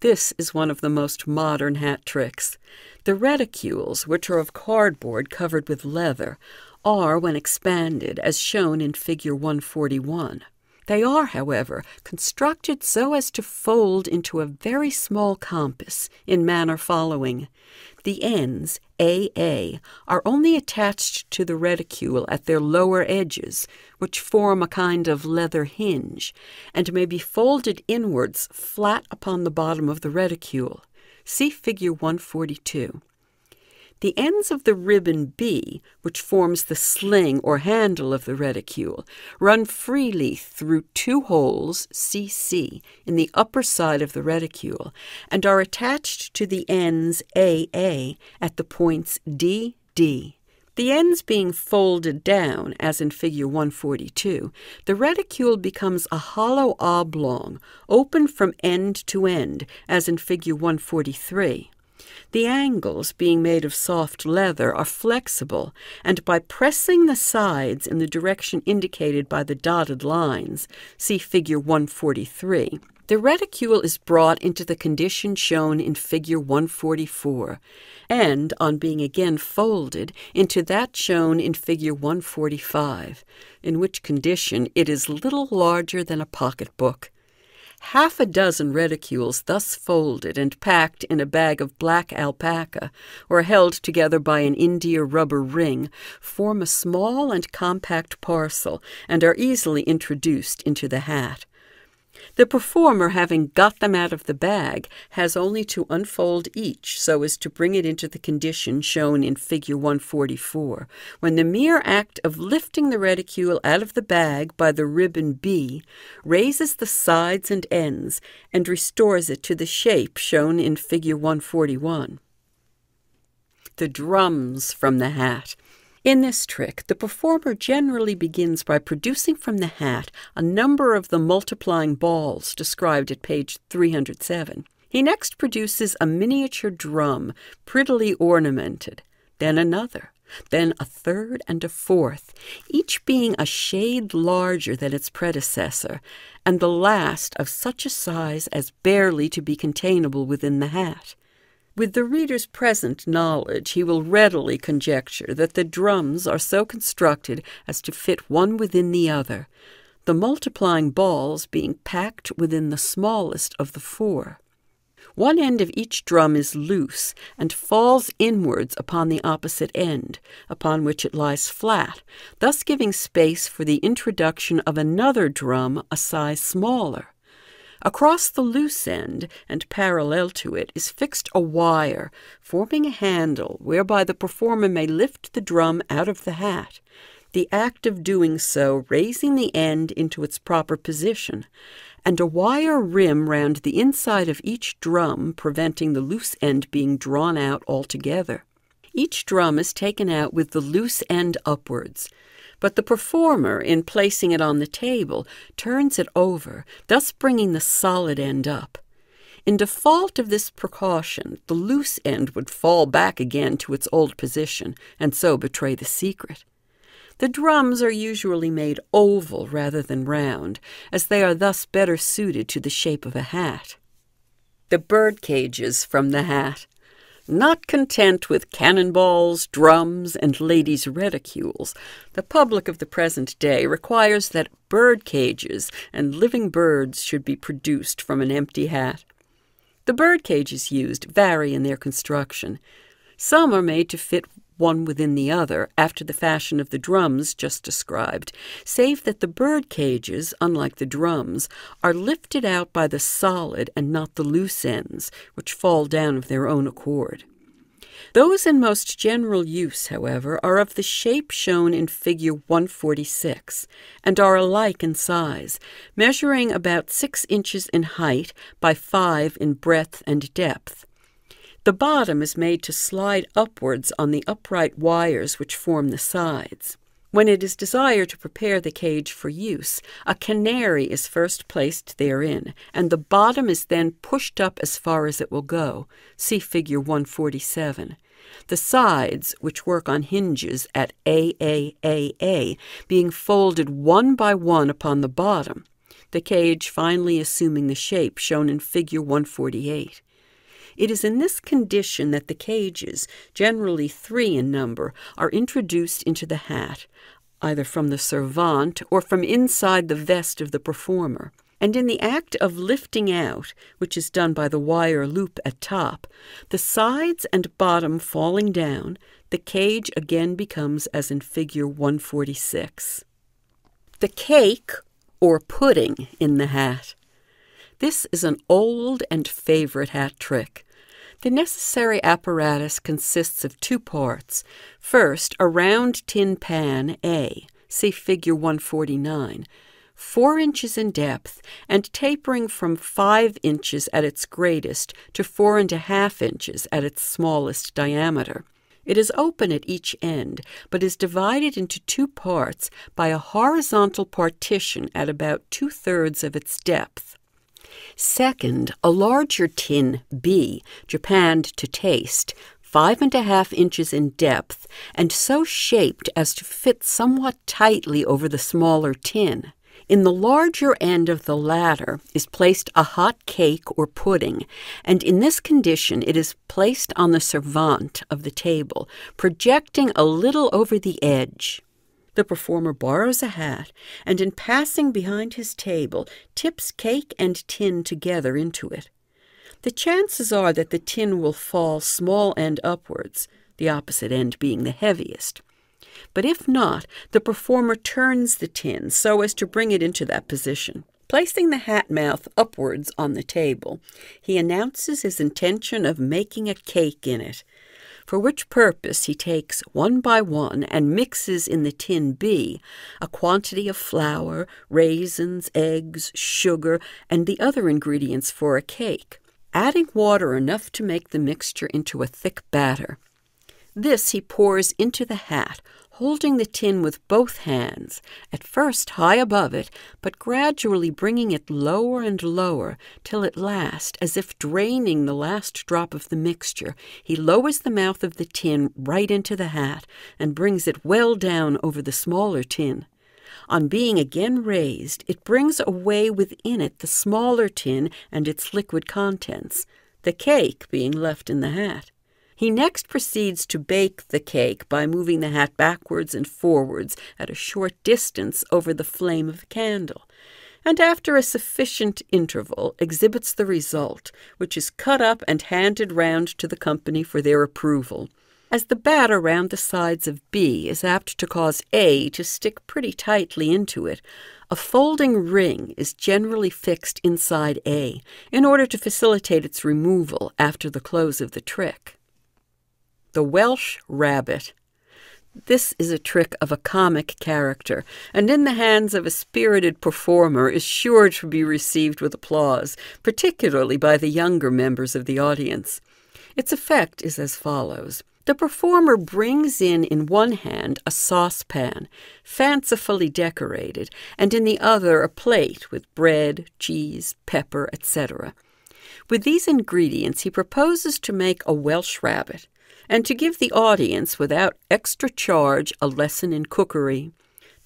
This is one of the most modern hat tricks. The reticules, which are of cardboard covered with leather, are, when expanded, as shown in Figure 141. They are, however, constructed so as to fold into a very small compass in manner following. The ends, AA, are only attached to the reticule at their lower edges, which form a kind of leather hinge, and may be folded inwards flat upon the bottom of the reticule. See Figure 142. The ends of the ribbon B, which forms the sling or handle of the reticule, run freely through 2 holes, CC, in the upper side of the reticule, and are attached to the ends AA at the points DD. The ends being folded down, as in Figure 142, the reticule becomes a hollow oblong, open from end to end, as in Figure 143. The angles, being made of soft leather, are flexible, and by pressing the sides in the direction indicated by the dotted lines, see Figure 143, the reticule is brought into the condition shown in Figure 144, and, on being again folded, into that shown in Figure 145, in which condition it is little larger than a pocketbook. Half a dozen reticules thus folded and packed in a bag of black alpaca, or held together by an India rubber ring, form a small and compact parcel, and are easily introduced into the hat. The performer, having got them out of the bag, has only to unfold each so as to bring it into the condition shown in Figure 144, when the mere act of lifting the reticule out of the bag by the ribbon B raises the sides and ends and restores it to the shape shown in Figure 141. The drums from the hat. In this trick, the performer generally begins by producing from the hat a number of the multiplying balls described at page 307. He next produces a miniature drum, prettily ornamented, then another, then a third and a fourth, each being a shade larger than its predecessor, and the last of such a size as barely to be containable within the hat. With the reader's present knowledge, he will readily conjecture that the drums are so constructed as to fit one within the other, the multiplying balls being packed within the smallest of the 4. One end of each drum is loose and falls inwards upon the opposite end, upon which it lies flat, thus giving space for the introduction of another drum a size smaller. Across the loose end, and parallel to it, is fixed a wire, forming a handle whereby the performer may lift the drum out of the hat, the act of doing so raising the end into its proper position, and a wire rim round the inside of each drum preventing the loose end being drawn out altogether. Each drum is taken out with the loose end upwards, but the performer, in placing it on the table, turns it over, thus bringing the solid end up. In default of this precaution, the loose end would fall back again to its old position, and so betray the secret. The drums are usually made oval rather than round, as they are thus better suited to the shape of a hat. the bird cages from the hat. Not content with cannonballs, drums, and ladies' reticules, the public of the present day requires that bird cages and living birds should be produced from an empty hat. The bird cages used vary in their construction. Some are made to fit one within the other, after the fashion of the drums just described, save that the bird cages, unlike the drums, are lifted out by the solid and not the loose ends, which fall down of their own accord. Those in most general use, however, are of the shape shown in Figure 146, and are alike in size, measuring about 6 inches in height by 5 in breadth and depth. The bottom is made to slide upwards on the upright wires which form the sides. When it is desired to prepare the cage for use, a canary is first placed therein, and the bottom is then pushed up as far as it will go. See Figure 147. The sides, which work on hinges at AAAA, being folded one by one upon the bottom, the cage finally assuming the shape shown in Figure 148. It is in this condition that the cages, generally 3 in number, are introduced into the hat, either from the servante or from inside the vest of the performer, and in the act of lifting out, which is done by the wire loop at top, the sides and bottom falling down, the cage again becomes as in Figure 146. The cake, or pudding, in the hat. This is an old and favorite hat trick. The necessary apparatus consists of 2 parts. First, a round tin pan A, see Figure 149, 4 inches in depth and tapering from 5 inches at its greatest to 4.5 inches at its smallest diameter. It is open at each end, but is divided into 2 parts by a horizontal partition at about 2/3 of its depth. Second, a larger tin B, japanned to taste, 5.5 inches in depth, and so shaped as to fit somewhat tightly over the smaller tin. In the larger end of the latter is placed a hot cake or pudding, and in this condition it is placed on the servante of the table, projecting a little over the edge. The performer borrows a hat, and in passing behind his table, tips cake and tin together into it. The chances are that the tin will fall small end upwards, the opposite end being the heaviest. But if not, the performer turns the tin so as to bring it into that position. Placing the hat mouth upwards on the table, he announces his intention of making a cake in it, for which purpose he takes one by one and mixes in the tin B a quantity of flour, raisins, eggs, sugar, and the other ingredients for a cake, adding water enough to make the mixture into a thick batter. This he pours into the hat, holding the tin with both hands, at first high above it, but gradually bringing it lower and lower, till at last, as if draining the last drop of the mixture, he lowers the mouth of the tin right into the hat, and brings it well down over the smaller tin. On being again raised, it brings away within it the smaller tin and its liquid contents, the cake being left in the hat. He next proceeds to bake the cake by moving the hat backwards and forwards at a short distance over the flame of a candle, and after a sufficient interval exhibits the result, which is cut up and handed round to the company for their approval. As the batter round the sides of B is apt to cause A to stick pretty tightly into it, a folding ring is generally fixed inside A in order to facilitate its removal after the close of the trick. The Welsh rabbit. This is a trick of a comic character, and in the hands of a spirited performer is sure to be received with applause, particularly by the younger members of the audience. Its effect is as follows. The performer brings in one hand a saucepan, fancifully decorated, and in the other a plate with bread, cheese, pepper, etc. With these ingredients he proposes to make a Welsh rabbit, and to give the audience, without extra charge, a lesson in cookery.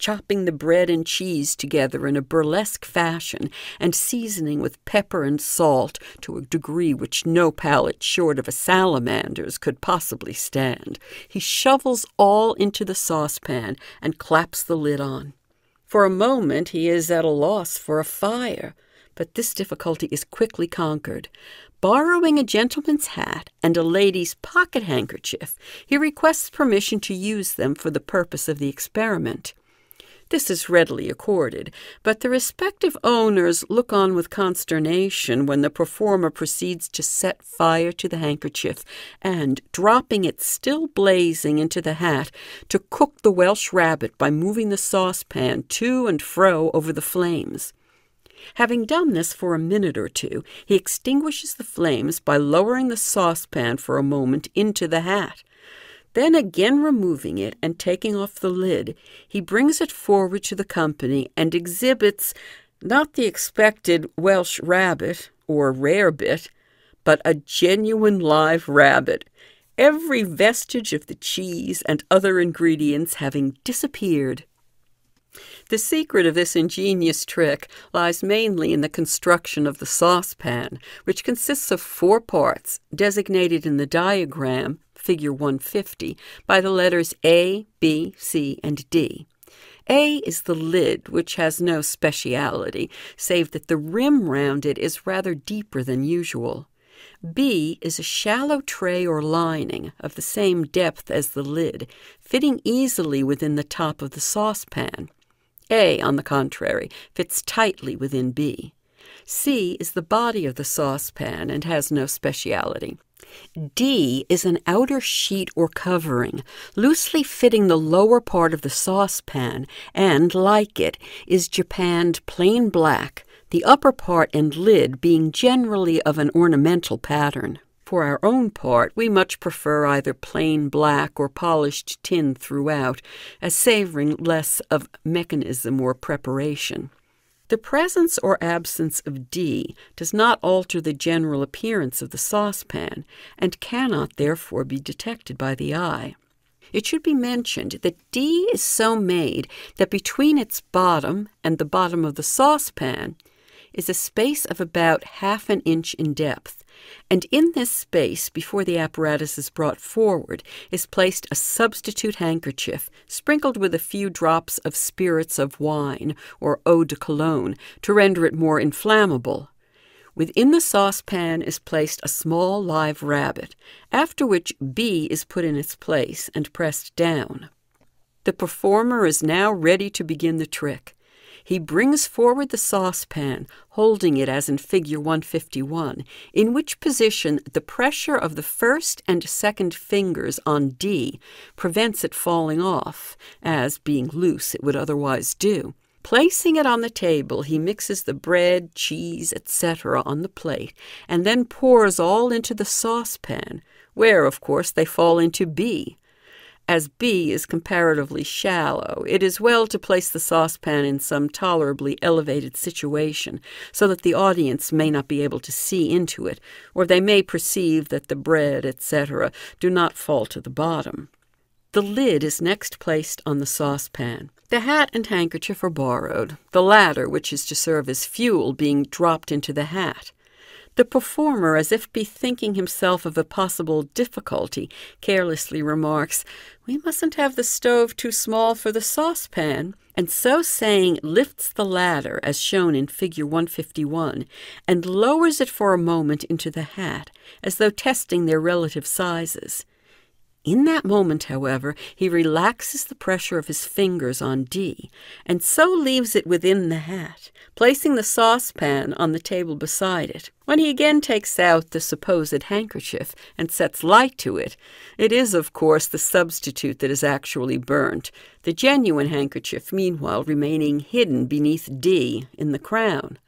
chopping the bread and cheese together in a burlesque fashion and seasoning with pepper and salt to a degree which no palate short of a salamander's could possibly stand. He shovels all into the saucepan and claps the lid on. For a moment he is at a loss for a fire, but this difficulty is quickly conquered. Borrowing a gentleman's hat and a lady's pocket handkerchief, he requests permission to use them for the purpose of the experiment. This is readily accorded, but the respective owners look on with consternation when the performer proceeds to set fire to the handkerchief and, dropping it still blazing into the hat, to cook the Welsh rabbit by moving the saucepan to and fro over the flames. Having done this for a minute or two, he extinguishes the flames by lowering the saucepan for a moment into the hat. Then again removing it and taking off the lid, he brings it forward to the company and exhibits not the expected Welsh rabbit or rarebit, but a genuine live rabbit, every vestige of the cheese and other ingredients having disappeared. The secret of this ingenious trick lies mainly in the construction of the saucepan, which consists of four parts, designated in the diagram, figure 150, by the letters A, B, C, and D. A is the lid, which has no speciality, save that the rim round it is rather deeper than usual. B is a shallow tray or lining of the same depth as the lid, fitting easily within the top of the saucepan. A, on the contrary, fits tightly within B. C is the body of the saucepan and has no speciality. D is an outer sheet or covering, loosely fitting the lower part of the saucepan, and, like it, is japanned plain black, the upper part and lid being generally of an ornamental pattern. For our own part, we much prefer either plain black or polished tin throughout, as savoring less of mechanism or preparation. The presence or absence of D does not alter the general appearance of the saucepan, and cannot therefore be detected by the eye. It should be mentioned that D is so made that between its bottom and the bottom of the saucepan is a space of about half an inch in depth, and in this space, before the apparatus is brought forward, is placed a substitute handkerchief, sprinkled with a few drops of spirits of wine, or eau de cologne, to render it more inflammable. Within the saucepan is placed a small live rabbit, after which B is put in its place and pressed down. The performer is now ready to begin the trick. He brings forward the saucepan, holding it as in figure 151, in which position the pressure of the first and second fingers on D prevents it falling off, as, being loose, it would otherwise do. Placing it on the table, he mixes the bread, cheese, etc. on the plate, and then pours all into the saucepan, where, of course, they fall into B. As B is comparatively shallow, it is well to place the saucepan in some tolerably elevated situation, so that the audience may not be able to see into it, or they may perceive that the bread, etc., do not fall to the bottom. The lid is next placed on the saucepan. The hat and handkerchief are borrowed, the latter, which is to serve as fuel, being dropped into the hat. The performer, as if bethinking himself of a possible difficulty, carelessly remarks, "We mustn't have the stove too small for the saucepan," and so saying lifts the ladder, as shown in figure 151, and lowers it for a moment into the hat, as though testing their relative sizes. In that moment, however, he relaxes the pressure of his fingers on D, and so leaves it within the hat, placing the saucepan on the table beside it. When he again takes out the supposed handkerchief and sets light to it, it is, of course, the substitute that is actually burnt, the genuine handkerchief, meanwhile, remaining hidden beneath D in the crown.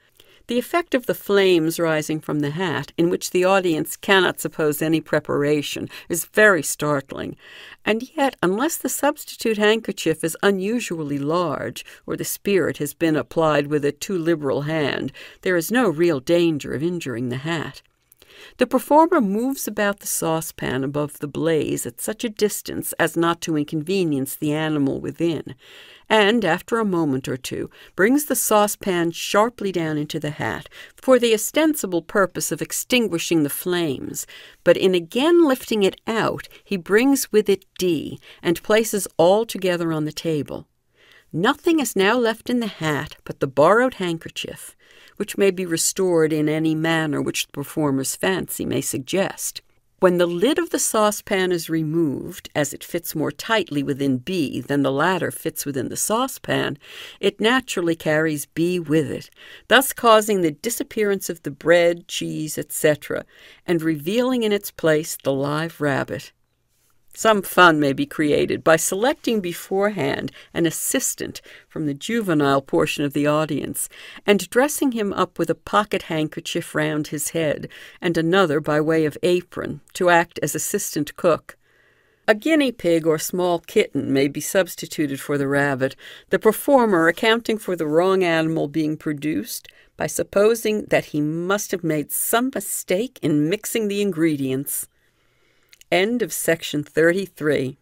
The effect of the flames rising from the hat, in which the audience cannot suppose any preparation, is very startling, and yet, unless the substitute handkerchief is unusually large, or the spirit has been applied with a too liberal hand, there is no real danger of injuring the hat. The performer moves about the saucepan above the blaze at such a distance as not to inconvenience the animal within, and, after a moment or two, brings the saucepan sharply down into the hat, for the ostensible purpose of extinguishing the flames, but in again lifting it out, he brings with it D, and places all together on the table. Nothing is now left in the hat but the borrowed handkerchief, which may be restored in any manner which the performer's fancy may suggest. When the lid of the saucepan is removed, as it fits more tightly within B than the latter fits within the saucepan, it naturally carries B with it, thus causing the disappearance of the bread, cheese, etc., and revealing in its place the live rabbit. Some fun may be created by selecting beforehand an assistant from the juvenile portion of the audience, and dressing him up with a pocket handkerchief round his head, and another by way of apron, to act as assistant cook. A guinea pig or small kitten may be substituted for the rabbit, the performer accounting for the wrong animal being produced by supposing that he must have made some mistake in mixing the ingredients. End of section 33.